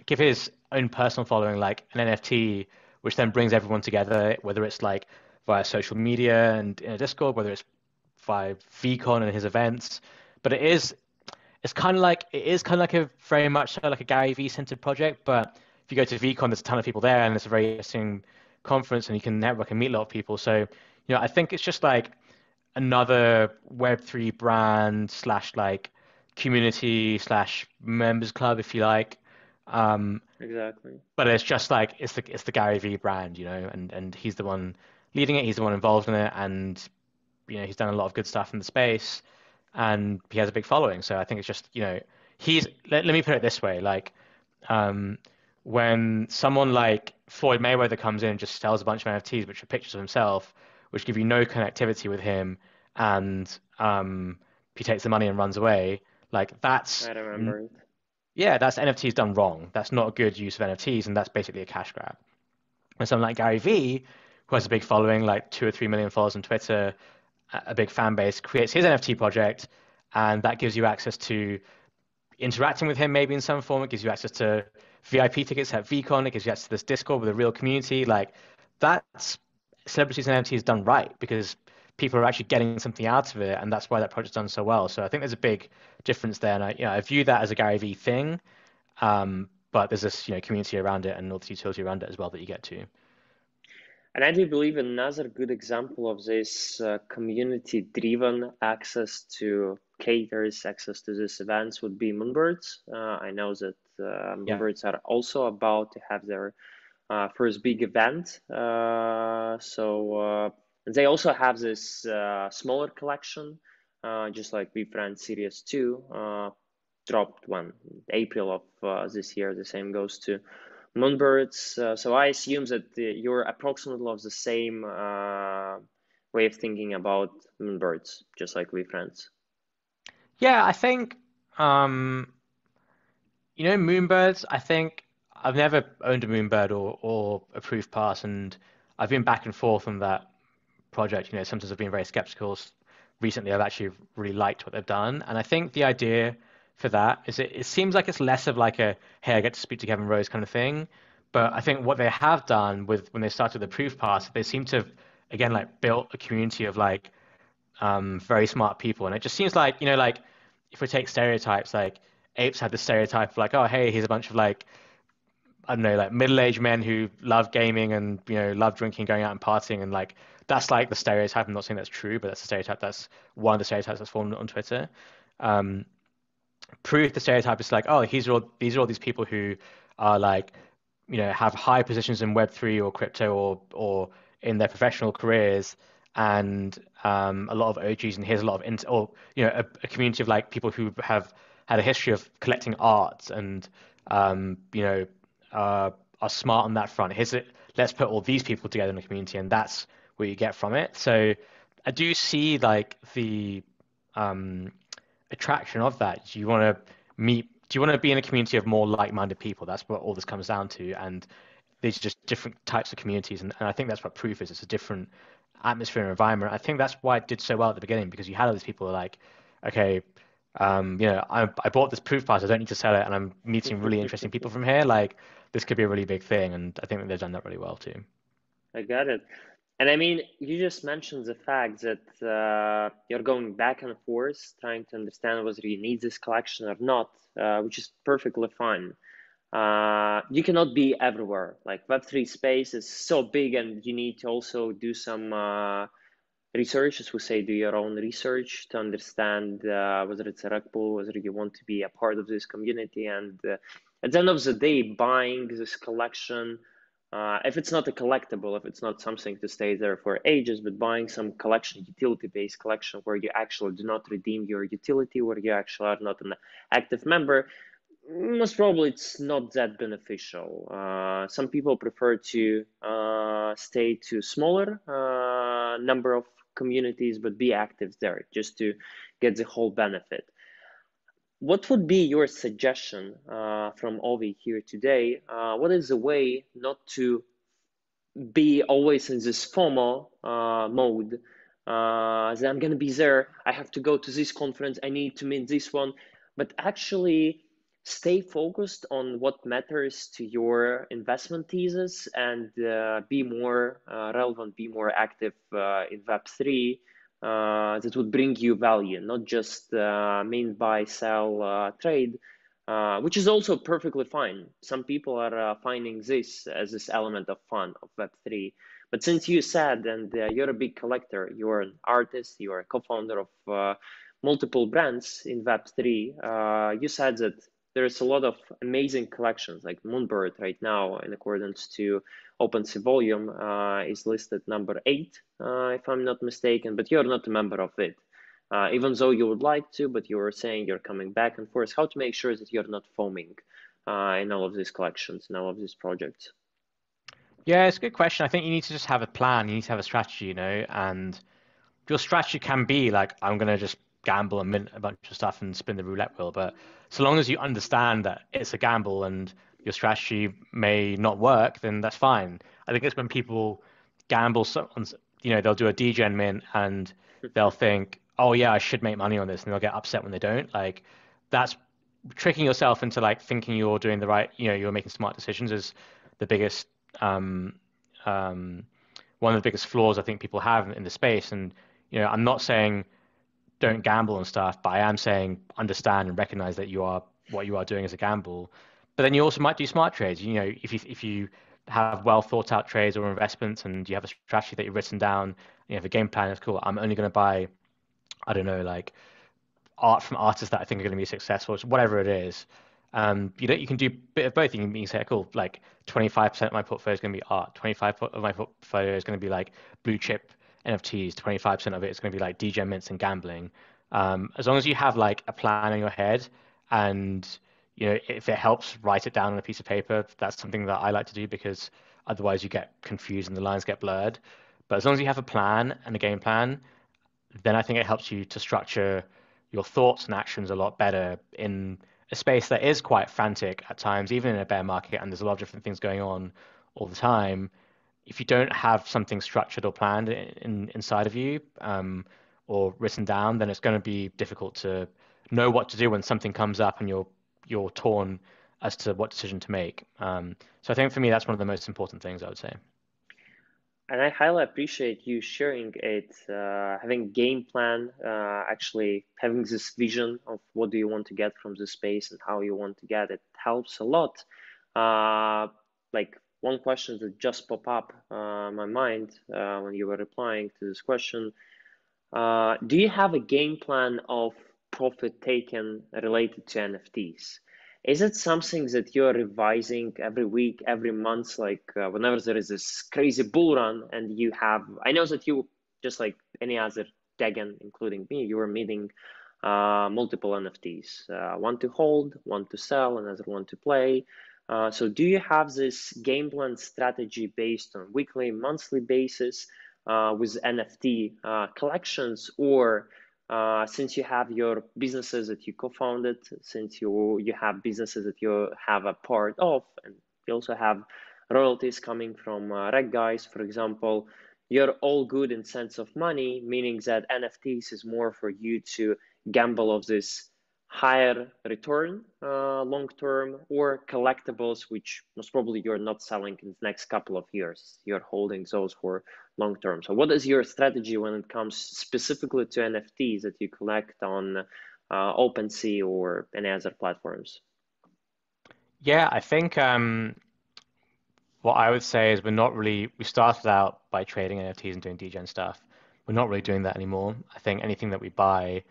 give his own personal following like an NFT, which then brings everyone together, whether it's like via social media and in a Discord, whether it's via VCon and his events. But it's kind of like a very much like a Gary Vee centered project. But if you go to VCon, there's a ton of people there, and it's a very interesting conference, and you can network and meet a lot of people. So, you know, I think it's just like another Web3 brand / like community / members club, if you like. Exactly. But it's just like it's the Gary Vee brand, you know, and he's the one leading it, he's the one involved in it, and you know, he's done a lot of good stuff in the space, and he has a big following. So I think it's just, you know, he's let me put it this way, like when someone like Floyd Mayweather comes in and just sells a bunch of NFTs which are pictures of himself, which give you no connectivity with him, and he takes the money and runs away, like that's, I don't remember. Yeah, that's NFTs done wrong. That's not a good use of NFTs, and that's basically a cash grab. And someone like Gary Vee, who has a big following, like 2 or 3 million followers on Twitter, a big fan base, creates his NFT project, and that gives you access to interacting with him maybe in some form. It gives you access to VIP tickets at VCon. It gives you access to this Discord with a real community. Like, that's celebrities and NFTs done right, because people are actually getting something out of it, and that's why that project's done so well. So I think there's a big difference there, and I view that as a Gary Vee thing, but there's this, you know, community around it and all the utility around it as well that you get to. And I do believe another good example of this community-driven access to caterers, access to these events would be Moonbirds. I know that Moonbirds are also about to have their first big event, and they also have this smaller collection, just like VFriends Series 2 dropped one April of this year. The same goes to Moonbirds. So I assume that you're approximately of the same way of thinking about Moonbirds, just like VFriends. Yeah, I think, you know, Moonbirds, I think I've never owned a Moonbird or a Proof Pass, and I've been back and forth on that project. You know, sometimes I've been very skeptical. Recently I've actually really liked what they've done, and I think the idea for that is it seems like it's less of like a, hey, I get to speak to Kevin Rose kind of thing. But I think what they have done with, when they started the Proof Pass, they seem to have, again, like built a community of like very smart people, and it just seems like, you know, like if we take stereotypes, like apes had the stereotype of like, oh, hey, he's a bunch of like, I don't know, like middle-aged men who love gaming and, you know, love drinking, going out and partying. And like, that's like the stereotype. I'm not saying that's true, but that's a stereotype. That's one of the stereotypes that's formed on Twitter. Proof, the stereotype is like, oh, these are all these people who are like, you know, have high positions in Web3 or crypto or in their professional careers, and a lot of OGs, and here's a lot of or you know, a community of like people who have had a history of collecting art and you know, are smart on that front. Here's it. Let's put all these people together in a community, and that's what you get from it. So I do see like the attraction of that. Do you want to meet? Do you want to be in a community of more like-minded people? That's what all this comes down to. And these are just different types of communities. And I think that's what Proof is. It's a different atmosphere and environment. I think that's why it did so well at the beginning, because you had all these people like, okay, you know, I bought this Proof pass. I don't need to sell it. And I'm meeting really interesting people from here. Like, this could be a really big thing. And I think that they've done that really well too. I got it. And I mean, you just mentioned the fact that you're going back and forth trying to understand whether you need this collection or not, which is perfectly fine. You cannot be everywhere. Like, Web3 space is so big, and you need to also do some research, as we say, do your own research to understand whether it's a rug pull, whether you want to be a part of this community. And at the end of the day, buying this collection, if it's not a collectible, if it's not something to stay there for ages, but buying some collection, utility-based collection, where you actually do not redeem your utility, where you actually are not an active member, most probably it's not that beneficial. Some people prefer to stay to smaller number of communities, but be active there just to get the whole benefit. What would be your suggestion from Ovi here today? What is the way not to be always in this FOMO mode? That I'm gonna be there, I have to go to this conference, I need to meet this one, but actually stay focused on what matters to your investment thesis and be more relevant, be more active in Web3. That would bring you value, not just main buy, sell, trade, which is also perfectly fine. Some people are finding this as this element of fun of Web3. But since you said, and you're a big collector, you're an artist, you're a co-founder of multiple brands in Web3, you said that there's a lot of amazing collections, like Moonbird right now, in accordance to OpenSea volume, is listed number 8, if I'm not mistaken, but you're not a member of it, even though you would like to, but you were saying you're coming back and forth. How to make sure that you're not foaming in all of these collections, in all of these projects? Yeah, it's a good question. I think you need to just have a plan. You need to have a strategy, you know, and your strategy can be like, I'm going to just gamble and mint a bunch of stuff and spin the roulette wheel. But so long as you understand that it's a gamble and your strategy may not work, then that's fine. I think it's when people gamble, you know, they'll do a degen mint and they'll think, oh yeah, I should make money on this, and they'll get upset when they don't. Like, that's tricking yourself into like thinking you're doing the right, you know, you're making smart decisions is the biggest, one of the biggest flaws I think people have in the space. And, you know, I'm not saying don't gamble and stuff, but I am saying understand and recognize that you are, what you are doing is a gamble. But then you also might do smart trades. You know, if you have well thought out trades or investments, and you have a strategy that you've written down, and you have a game plan, it's cool. I'm only going to buy, I don't know, like art from artists that I think are going to be successful, whatever it is. You know, you can do a bit of both. You can say, cool, like 25% of my portfolio is going to be art, 25% of my portfolio is going to be like blue chip NFTs, 25% of it is going to be like degen mints and gambling. As long as you have like a plan in your head, and you know, if it helps, write it down on a piece of paper. That's something that I like to do, because otherwise you get confused and the lines get blurred. But as long as you have a plan and a game plan, then I think it helps you to structure your thoughts and actions a lot better in a space that is quite frantic at times, even in a bear market, and there's a lot of different things going on all the time. If you don't have something structured or planned inside of you or written down, then it's going to be difficult to know what to do when something comes up and you're torn as to what decision to make. So I think for me, that's one of the most important things I would say. And I highly appreciate you sharing it, having game plan, actually having this vision of what do you want to get from this space and how you want to get it helps a lot. Like one question that just popped up in my mind when you were replying to this question, do you have a game plan of profit taken related to NFTs? Is it something that you're revising every week, every month, like whenever there is this crazy bull run and you have, I know that you, just like any other Dagen, including me, you were meeting multiple NFTs, one to hold, one to sell, another one to play. So do you have this game plan strategy based on weekly, monthly basis with NFT collections, or since you have your businesses that you co-founded, since you have businesses that you have a part of, and you also have royalties coming from Rektguy, for example, you're all good in sense of money, meaning that NFTs is more for you to gamble of this higher return long-term, or collectibles, which most probably you're not selling in the next couple of years. You're holding those for long-term. So what is your strategy when it comes specifically to NFTs that you collect on OpenSea or any other platforms? Yeah, I think what I would say is we started out by trading NFTs and doing degen stuff. We're not really doing that anymore. I think anything that we buy,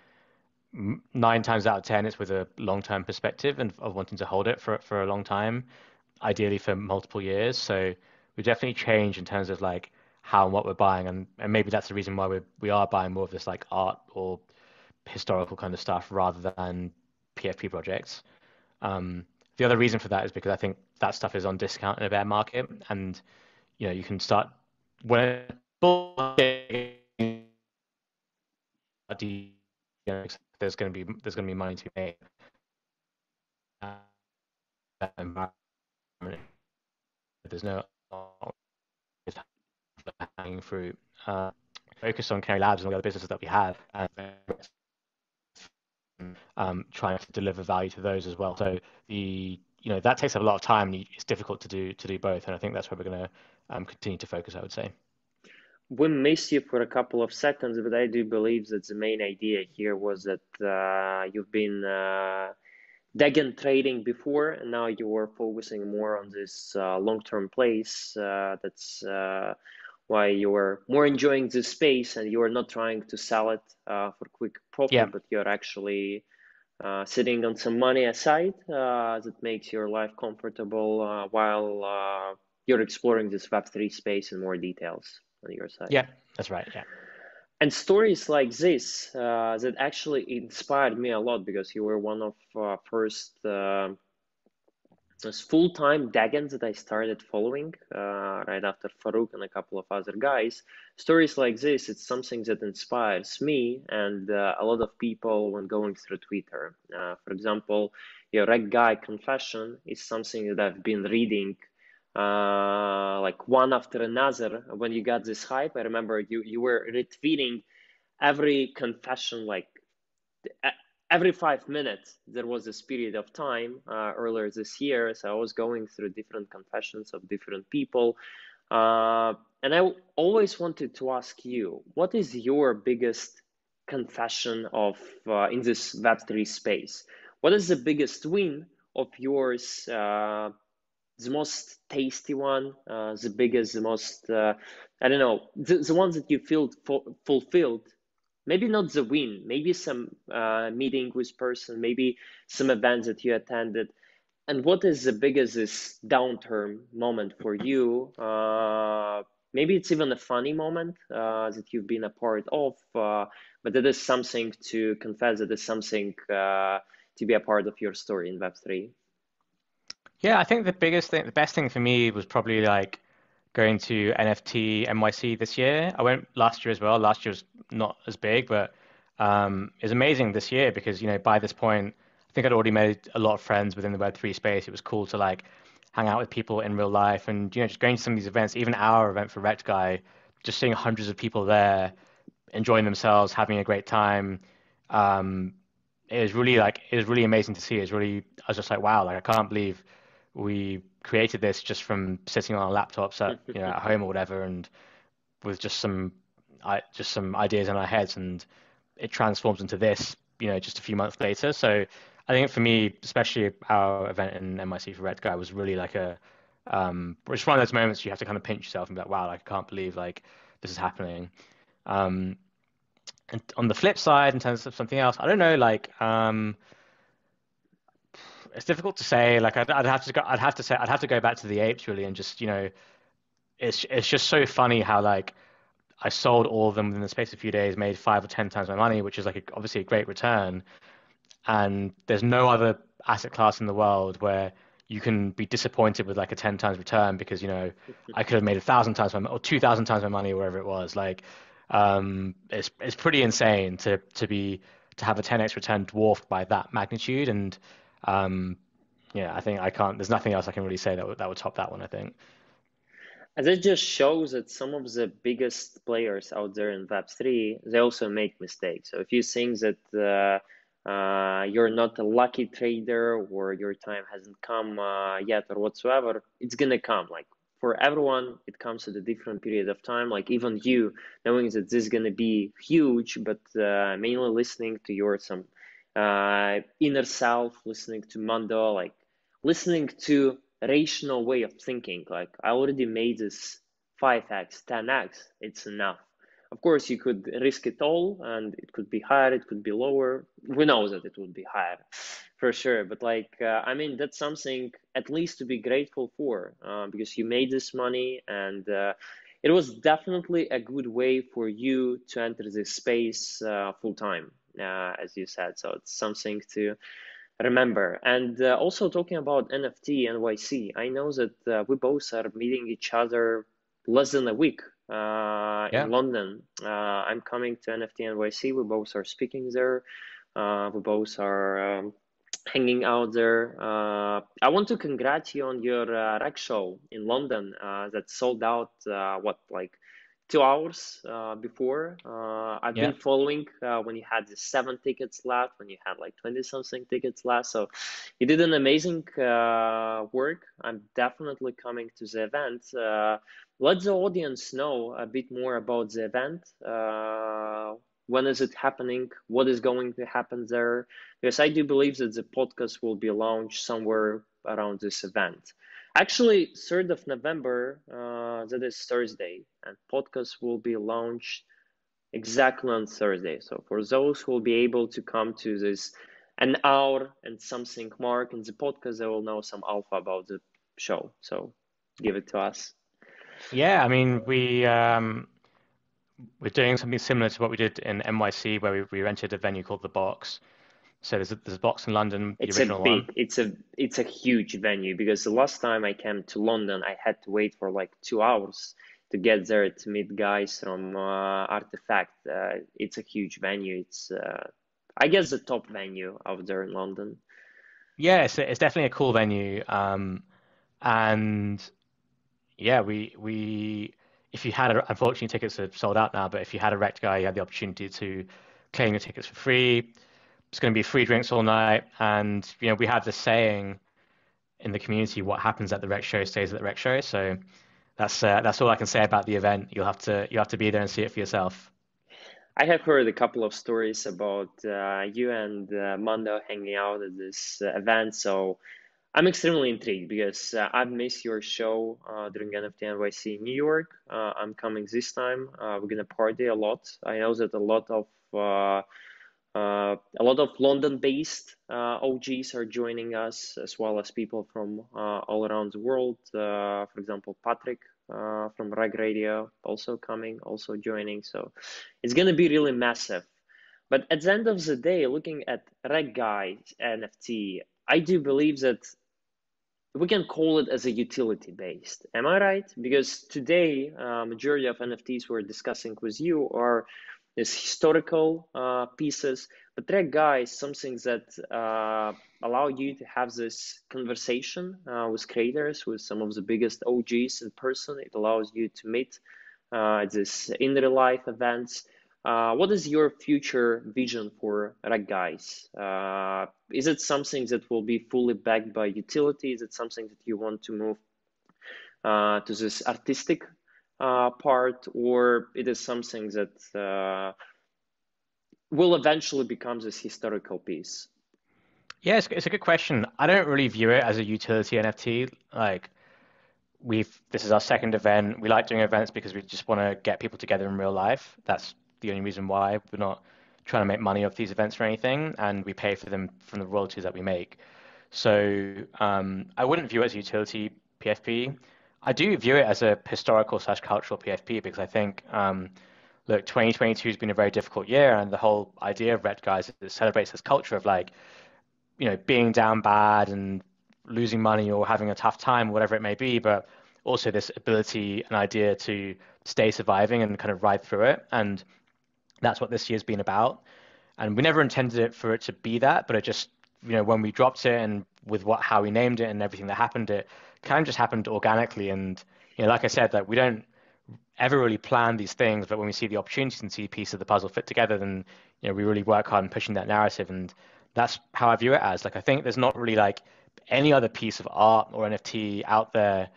9 times out of 10, it's with a long-term perspective and of wanting to hold it for a long time, ideally for multiple years. So we definitely change in terms of like how and what we're buying, and maybe that's the reason why we are buying more of this like art or historical kind of stuff rather than PFP projects. The other reason for that is because I think that stuff is on discount in a bear market, and you know, you can start when there's going to be money to be made. There's no hanging fruit. Focus on Canary Labs and all the other businesses that we have, and trying to deliver value to those as well. So that takes up a lot of time, and it's difficult to do both. And I think that's where we're going to continue to focus, I would say. We miss you for a couple of seconds, but I do believe that the main idea here was that you've been Dagen trading before, and now you are focusing more on this long-term place. That's why you are more enjoying this space, and you are not trying to sell it for quick profit, yeah. But you're actually sitting on some money aside that makes your life comfortable while you're exploring this Web3 space in more details. On your side. Yeah, that's right. Yeah. And stories like this that actually inspired me a lot, because you were one of first full-time Dagens that I started following right after Farokh and a couple of other guys. Stories like this, it's something that inspires me and a lot of people when going through Twitter. For example, your Rektguy confession is something that I've been reading like one after another. When you got this hype, I remember you were retweeting every confession, like every 5 minutes. There was this period of time earlier this year, so I was going through different confessions of different people, and I always wanted to ask you, what is your biggest confession of in this Web3 space? What is the biggest win of yours, the most tasty one, the biggest, the most, I don't know, the ones that you feel fulfilled? Maybe not the win, maybe some meeting with person, maybe some events that you attended. And what is the biggest this downturn moment for you? Maybe it's even a funny moment that you've been a part of, but that is something to confess, that is something to be a part of your story in Web3. Yeah, I think the best thing for me was probably like going to NFT NYC this year. I went last year as well. Last year was not as big, but it was amazing this year because, you know, by this point, I think I'd already made a lot of friends within the Web3 space. It was cool to like hang out with people in real life and, you know, just going to some of these events, even our event for Rektguy, just seeing hundreds of people there, enjoying themselves, having a great time. It was really amazing to see. I was just like, wow, like I can't believe we created this just from sitting on our laptops at home or whatever, and with just some ideas in our heads, and it transforms into this, you know, just a few months later. So I think for me, especially our event in NYC for Rektguy was really like a, it's one of those moments you have to kind of pinch yourself and be like, wow, like, I can't believe like this is happening. And on the flip side, in terms of something else, I don't know, like, it's difficult to say. Like I'd have to go back to the apes really, and just, you know, it's just so funny how like I sold all of them within the space of a few days, made 5 or 10 times my money, which is like obviously a great return. And there's no other asset class in the world where you can be disappointed with like a 10 times return, because, you know, I could have made 1,000 times or 2,000 times my money, or wherever it was. Like, it's pretty insane to have a 10x return dwarfed by that magnitude. And yeah, I think there's nothing else I can really say that would top that one, I think. And it just shows that some of the biggest players out there in Web3, they also make mistakes. So if you think that you're not a lucky trader, or your time hasn't come yet or whatsoever, it's going to come. Like for everyone, it comes at a different period of time. Like even you knowing that this is going to be huge, but mainly listening to your some inner self, listening to Mando, like listening to rational way of thinking, like I already made this 5x, 10x, it's enough. Of course, you could risk it all, and it could be higher, it could be lower. We know that it would be higher for sure, but like, I mean, that's something at least to be grateful for, because you made this money, and it was definitely a good way for you to enter this space full time, as you said. So it's something to remember. And also talking about NFT NYC, I know that we both are meeting each other less than a week in London. I'm coming to NFT NYC. We both are speaking there. We both are hanging out there. I want to congratulate you on your rec show in London that sold out, 2 hours before. I've been following when you had the 7 tickets left, when you had like 20 something tickets left. So you did an amazing work. I'm definitely coming to the event. Let the audience know a bit more about the event. When is it happening? What is going to happen there? Because I do believe that the podcast will be launched somewhere around this event. Actually, 3rd of November, that is Thursday, and podcast will be launched exactly on Thursday. So for those who will be able to come to this 1 hour and something mark in the podcast, they will know some alpha about the show. So give it to us. Yeah, I mean, we're doing something similar to what we did in NYC, where we rented a venue called The Box. So there's a box in London, the original one. It's a huge venue, because the last time I came to London, I had to wait for like 2 hours to get there to meet guys from RTFKT. It's a huge venue. It's, I guess, the top venue out there in London. Yeah, it's definitely a cool venue. And yeah, we if you had, unfortunately, tickets are sold out now, but if you had a Rektguy, you had the opportunity to claim your tickets for free. It's going to be free drinks all night. And, you know, we have this saying in the community, what happens at the rec show stays at the rec show. So that's all I can say about the event. You'll have to be there and see it for yourself. I have heard a couple of stories about you and Mando hanging out at this event. So I'm extremely intrigued, because I've missed your show during NFT NYC in New York. I'm coming this time. We're going to party a lot. I know that a lot of London-based OGs are joining us, as well as people from all around the world. For example, Patrick from Rug Radio also coming, also joining. So it's going to be really massive. But at the end of the day, looking at Rektguy NFT, I do believe that we can call it as a utility-based. Am I right? Because today, majority of NFTs we're discussing with you are these historical pieces, but Rektguy is something that allow you to have this conversation with creators, with some of the biggest OGs in person. It allows you to meet this in real life events. What is your future vision for Rektguy? Is it something that will be fully backed by utility? Is it something that you want to move to this artistic part, or it is something that will eventually become this historical piece? Yeah, it's a good question. I don't really view it as a utility NFT. Like, this is our second event. We like doing events because we just want to get people together in real life. That's the only reason why. We're not trying to make money off these events or anything, and we pay for them from the royalties that we make. So I wouldn't view it as a utility PFP. I do view it as a historical/cultural PFP, because I think, look, 2022 has been a very difficult year, and the whole idea of Rektguy is it celebrates this culture of, like, you know, being down bad and losing money or having a tough time, whatever it may be, but also this ability and idea to stay surviving and kind of ride through it. And that's what this year's been about. And we never intended it for it to be that, but it just, you know, when we dropped it and with how we named it and everything that happened, it kind of just happened organically. And, you know, like I said, that we don't ever really plan these things, but when we see the opportunities and see pieces of the puzzle fit together, then, you know, we really work hard on pushing that narrative. And that's how I view it as. Like, I think there's not really like any other piece of art or NFT out there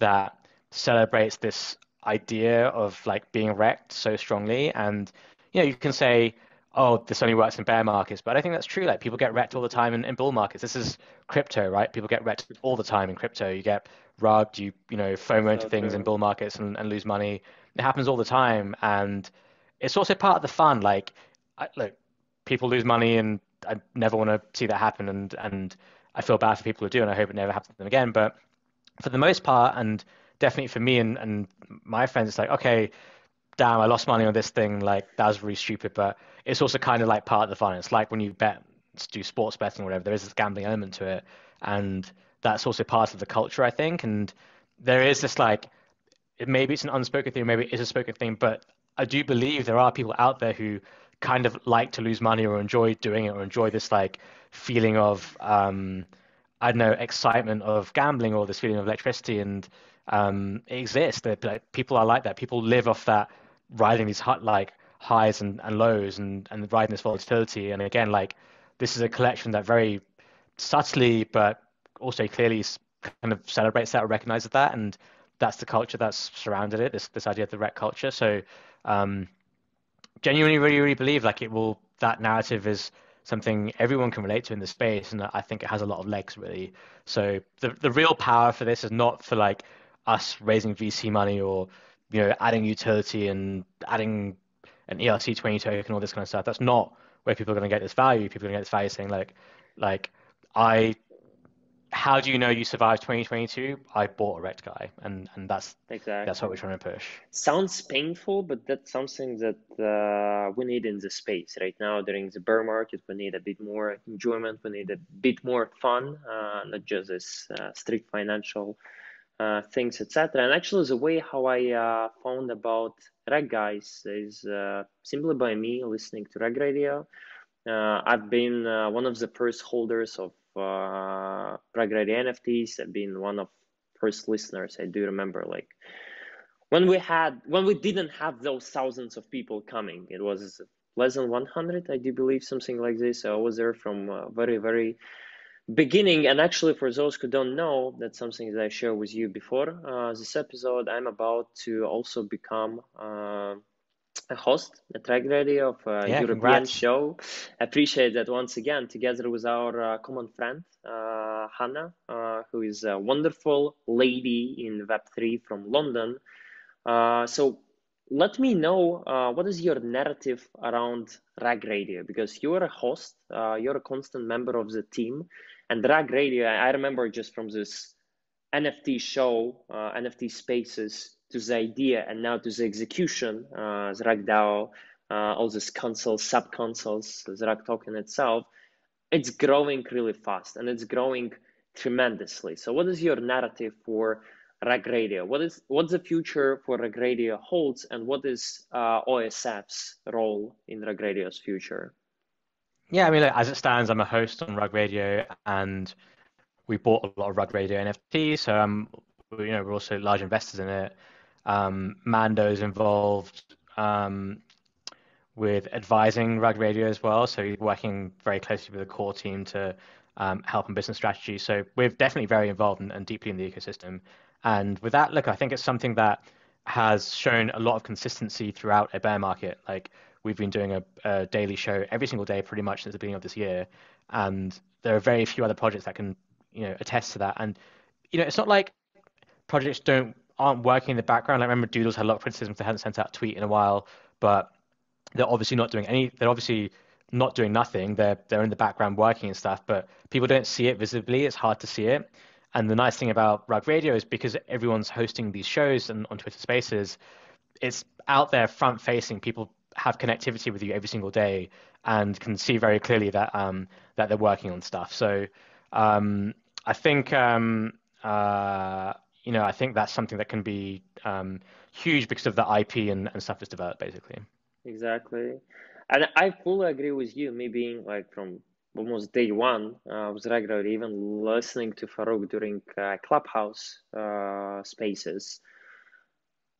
that celebrates this idea of, like, being wrecked so strongly. And, you know, you can say, oh, this only works in bear markets, but I think that's true. Like, people get wrecked all the time in bull markets. This is crypto, right? People get wrecked all the time in crypto. You get rugged, you know, FOMO into things in bull markets and lose money. It happens all the time. And it's also part of the fun. Like, look, people lose money, and I never want to see that happen. And I feel bad for people who do, and I hope it never happens to them again. But for the most part, and definitely for me and my friends, it's like, okay, damn, I lost money on this thing. Like, that was really stupid. But it's also kind of like part of the fun. It's like when you do sports betting or whatever, there is this gambling element to it. And that's also part of the culture, I think. And there is this, like, maybe it's an unspoken thing, maybe it is a spoken thing, but I do believe there are people out there who kind of like to lose money or enjoy doing it or enjoy this, like, feeling of, I don't know, excitement of gambling or this feeling of electricity. And it exists. Like, people are like that. People live off that, riding these highs and lows and riding this volatility. And again, like, this is a collection that very subtly but also clearly kind of celebrates that or recognizes that. And that's the culture that's surrounded it, this idea of the Rekt culture. So genuinely really, really believe, like, that narrative is something everyone can relate to in the space, and I think it has a lot of legs, really. So the real power for this is not for, like, us raising VC money or, you know, adding utility and adding an ERC20 token and all this kind of stuff. That's not where people are going to get this value. People are going to get this value saying, how do you know you survived 2022? I bought a Rektguy, and that's exactly that's what we're trying to push. Sounds painful, but that's something that we need in the space right now. During the bear market, we need a bit more enjoyment. We need a bit more fun, not just this strict financial things, etc. And actually, the way how I found about Rektguy is simply by me listening to Rug Radio. I've been one of the first holders of Rug Radio NFTs. I've been one of first listeners. I do remember, like, when we didn't have those thousands of people coming, it was less than 100, I do believe, something like this. So I was there from very, very beginning. And actually, for those who don't know, that's something that I shared with you before this episode. I'm about to also become a host at Rug Radio of a European show. I appreciate that once again, together with our common friend, Hannah, who is a wonderful lady in Web3 from London. So let me know, what is your narrative around Rug Radio? Because you're a host, you're a constant member of the team. And Rug Radio, I remember just from this NFT show, NFT spaces, to the idea and now to the execution, the Rug DAO, all these consoles, sub-consoles, the Rug token itself, it's growing really fast and it's growing tremendously. So what is your narrative for Rug Radio? What's the future for Rug Radio holds, and what is OSF's role in Rug Radio's future? Yeah, I mean, look, as it stands, I'm a host on Rug Radio, and we bought a lot of Rug Radio NFTs, so we're also large investors in it. Mando's involved with advising Rug Radio as well, so he's working very closely with the core team to help in business strategy. So we're definitely very involved and deeply in the ecosystem. And with that, look, I think it's something that has shown a lot of consistency throughout a bear market. Like, we've been doing a daily show every single day pretty much since the beginning of this year, and there are very few other projects that can, you know, attest to that. And, you know, it's not like projects aren't working in the background. Like, I remember Doodles had a lot of criticism they hadn't sent out a tweet in a while, but they're obviously not doing nothing. They're in the background working and stuff, but people don't see it visibly. It's hard to see it. And the nice thing about Rug Radio is because everyone's hosting these shows and on Twitter Spaces, it's out there front facing. People have connectivity with you every single day and can see very clearly that that they're working on stuff. So I think you know, I think that's something that can be huge because of the IP and stuff that's developed, basically. Exactly, and I fully agree with you. Me being like from almost day one, I was regular, even listening to Farokh during Clubhouse spaces.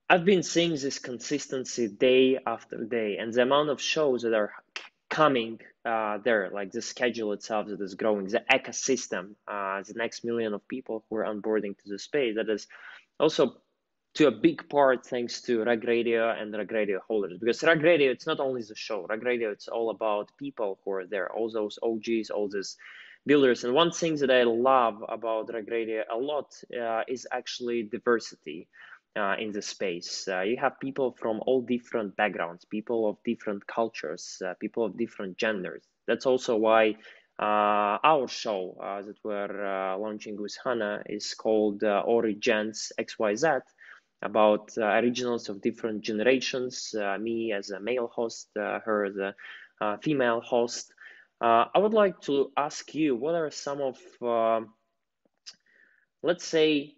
I've been seeing this consistency day after day, and the amount of shows that are coming there, like the schedule itself that is growing, the ecosystem, the next million of people who are onboarding to the space, that is also to a big part thanks to Rug Radio and Rug Radio holders. Because Rug Radio, it's not only the show. Rug Radio, it's all about people who are there, all those OGs, all these builders. And one thing that I love about Rug Radio a lot is actually diversity in the space. You have people from all different backgrounds, people of different cultures, people of different genders. That's also why our show that we're launching with Hannah is called Origins XYZ, about originals of different generations, me as a male host, her as a female host. I would like to ask you, what are some of, let's say,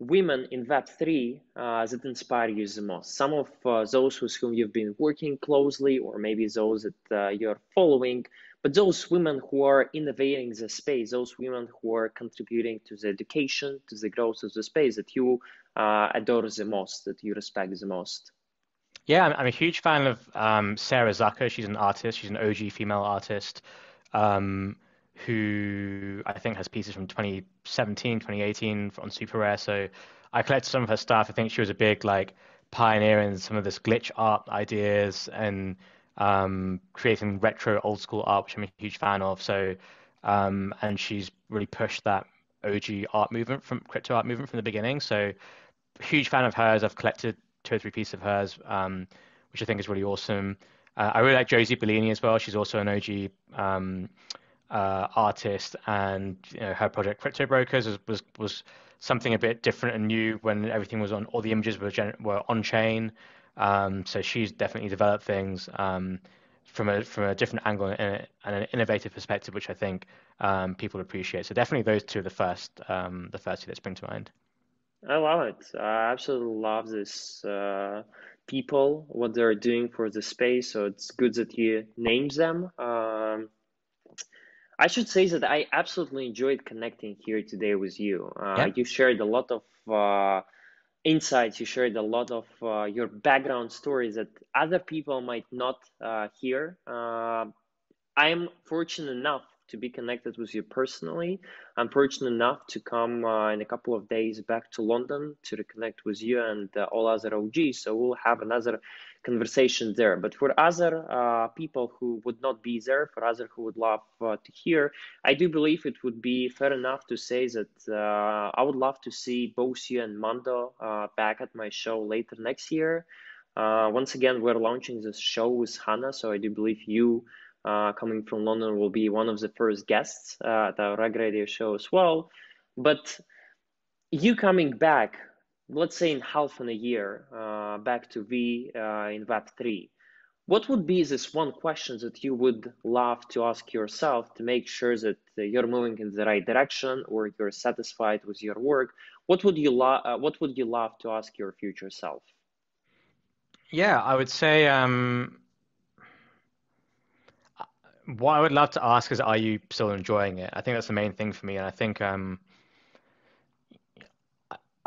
women in Web3 that inspire you the most? Some of those with whom you've been working closely, or maybe those that you're following, but those women who are innovating the space, those women who are contributing to the education, to the growth of the space, that you adore the most, that you respect the most? Yeah, I'm a huge fan of Sarah Zucker. She's an artist. She's an OG female artist who I think has pieces from 2017, 2018 on Super Rare. So I collected some of her stuff. I think she was a big like pioneer in some of this glitch art ideas and creating retro old school art, which I'm a huge fan of. So and she's really pushed that OG art movement, from crypto art movement, from the beginning. So huge fan of hers. I've collected 2 or 3 pieces of hers, which I think is really awesome. I really like Josie Bellini as well. She's also an OG artist, and you know, her project Crypto Brokers was something a bit different and new when everything was on, all the images were on chain. So she's definitely developed things from a different angle and an innovative perspective, which I think people appreciate. So definitely those two are the first two that spring to mind. I love it. I absolutely love this people, what they're doing for the space. So it's good that you named them. I should say that I absolutely enjoyed connecting here today with you. You shared a lot of insights. You shared a lot of your background stories that other people might not hear. I'm fortunate enough to be connected with you personally. I'm fortunate enough to come in a couple of days back to London to reconnect with you and all other OGs. So we'll have another conversation there. But for other people who would not be there, for others who would love to hear, I do believe it would be fair enough to say that I would love to see both you and Mando back at my show later next year. Once again, we're launching this show with Hannah, so I do believe you coming from London will be one of the first guests at our Rug Radio show as well. But you coming back, let's say in half in a year, back to V in Web3, what would be this one question that you would love to ask yourself to make sure that you're moving in the right direction or you're satisfied with your work? What would you love to ask your future self? Yeah, I would say what I would love to ask is, are you still enjoying it? I think that's the main thing for me. And I think I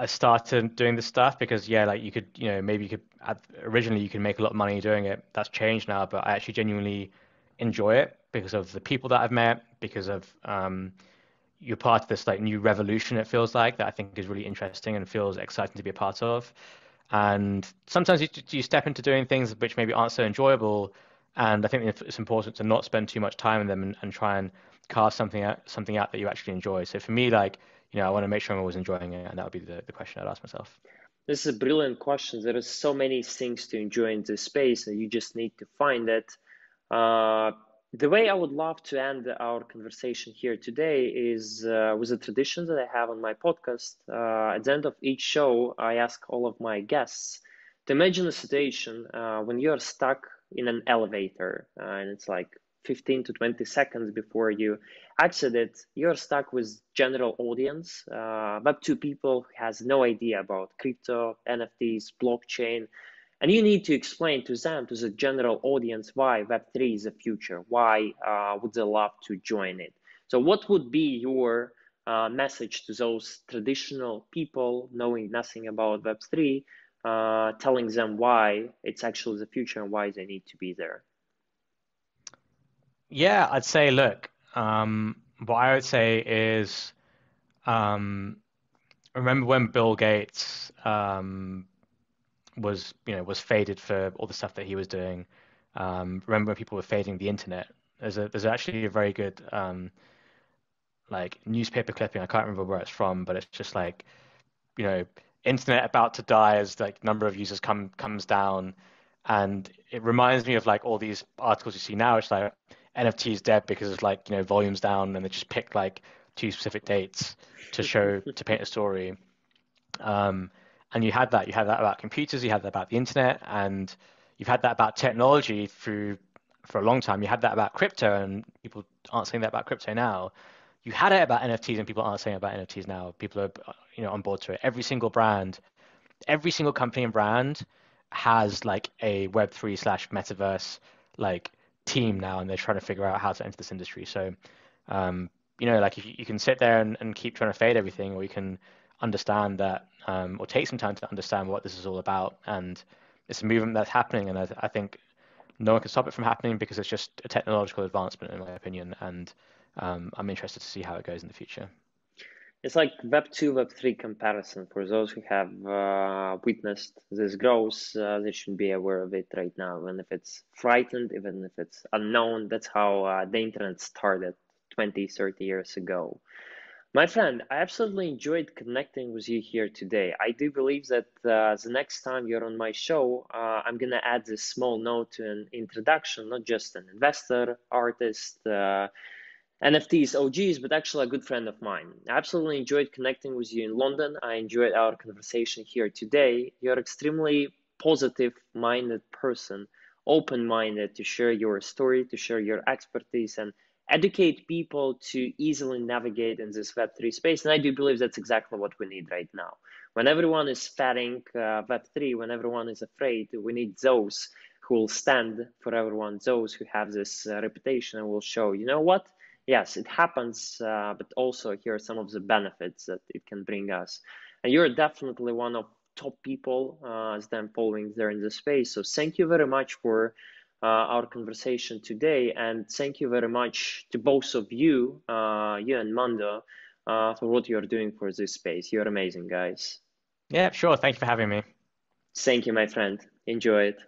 started doing this stuff because, yeah, like you could, you know, maybe you could, originally you could make a lot of money doing it. That's changed now, but I actually genuinely enjoy it because of the people that I've met, because of you're part of this like new revolution, it feels like, that I think is really interesting and feels exciting to be a part of. And sometimes you step into doing things which maybe aren't so enjoyable. And I think it's important to not spend too much time in them and try and carve something out that you actually enjoy. So for me, like, you know, I want to make sure I'm always enjoying it. And that would be the question I'd ask myself. This is a brilliant question. There are so many things to enjoy in this space, and you just need to find it. The way I would love to end our conversation here today is with a tradition that I have on my podcast. At the end of each show, I ask all of my guests to imagine a situation when you're stuck in an elevator and it's like 15 to 20 seconds before you exit it. You're stuck with general audience, but two people who has no idea about crypto, NFTs, blockchain, and you need to explain to them, to the general audience, why Web3 is the future, why would they love to join it. So what would be your message to those traditional people knowing nothing about Web3, telling them why it's actually the future and why they need to be there? Yeah, I'd say, look, what I would say is, remember when Bill Gates was faded for all the stuff that he was doing. Remember when people were fading the internet? There's actually a very good like newspaper clipping. I can't remember where it's from, but it's just like, you know, internet about to die as like number of users comes down. And it reminds me of like all these articles you see now. It's like NFT is dead because it's like, you know, volumes down, and they just pick like two specific dates to show to paint a story. And you had that about computers, you had that about the internet, and you've had that about technology for a long time. You had that about crypto, and people aren't saying that about crypto now. You had it about NFTs, and people aren't saying about NFTs now. People are, you know, on board to it. Every single brand, every single company and brand has like a Web3 / metaverse like team now, and they're trying to figure out how to enter this industry. So, you know, like if you can sit there and keep trying to fade everything, or you can understand that, or take some time to understand what this is all about. And it's a movement that's happening, and I think no one can stop it from happening because it's just a technological advancement, in my opinion. And I'm interested to see how it goes in the future. It's like Web 2, Web 3 comparison. For those who have witnessed this growth, they should be aware of it right now. Even if it's frightened, even if it's unknown, that's how the internet started 20, 30 years ago. My friend, I absolutely enjoyed connecting with you here today. I do believe that the next time you're on my show, I'm going to add this small note to an introduction, not just an investor, artist, NFTs, OGs, but actually a good friend of mine. I absolutely enjoyed connecting with you in London. I enjoyed our conversation here today. You're an extremely positive-minded person, open-minded to share your story, to share your expertise, and educate people to easily navigate in this Web3 space. And I do believe that's exactly what we need right now. When everyone is fearing Web3, when everyone is afraid, we need those who will stand for everyone, those who have this reputation and will show, you know what? Yes, it happens, but also here are some of the benefits that it can bring us. And you're definitely one of top people as them following there in the space. So thank you very much for our conversation today. And thank you very much to both of you, you and Mando, for what you're doing for this space. You're amazing, guys. Yeah, sure. Thank you for having me. Thank you, my friend. Enjoy it.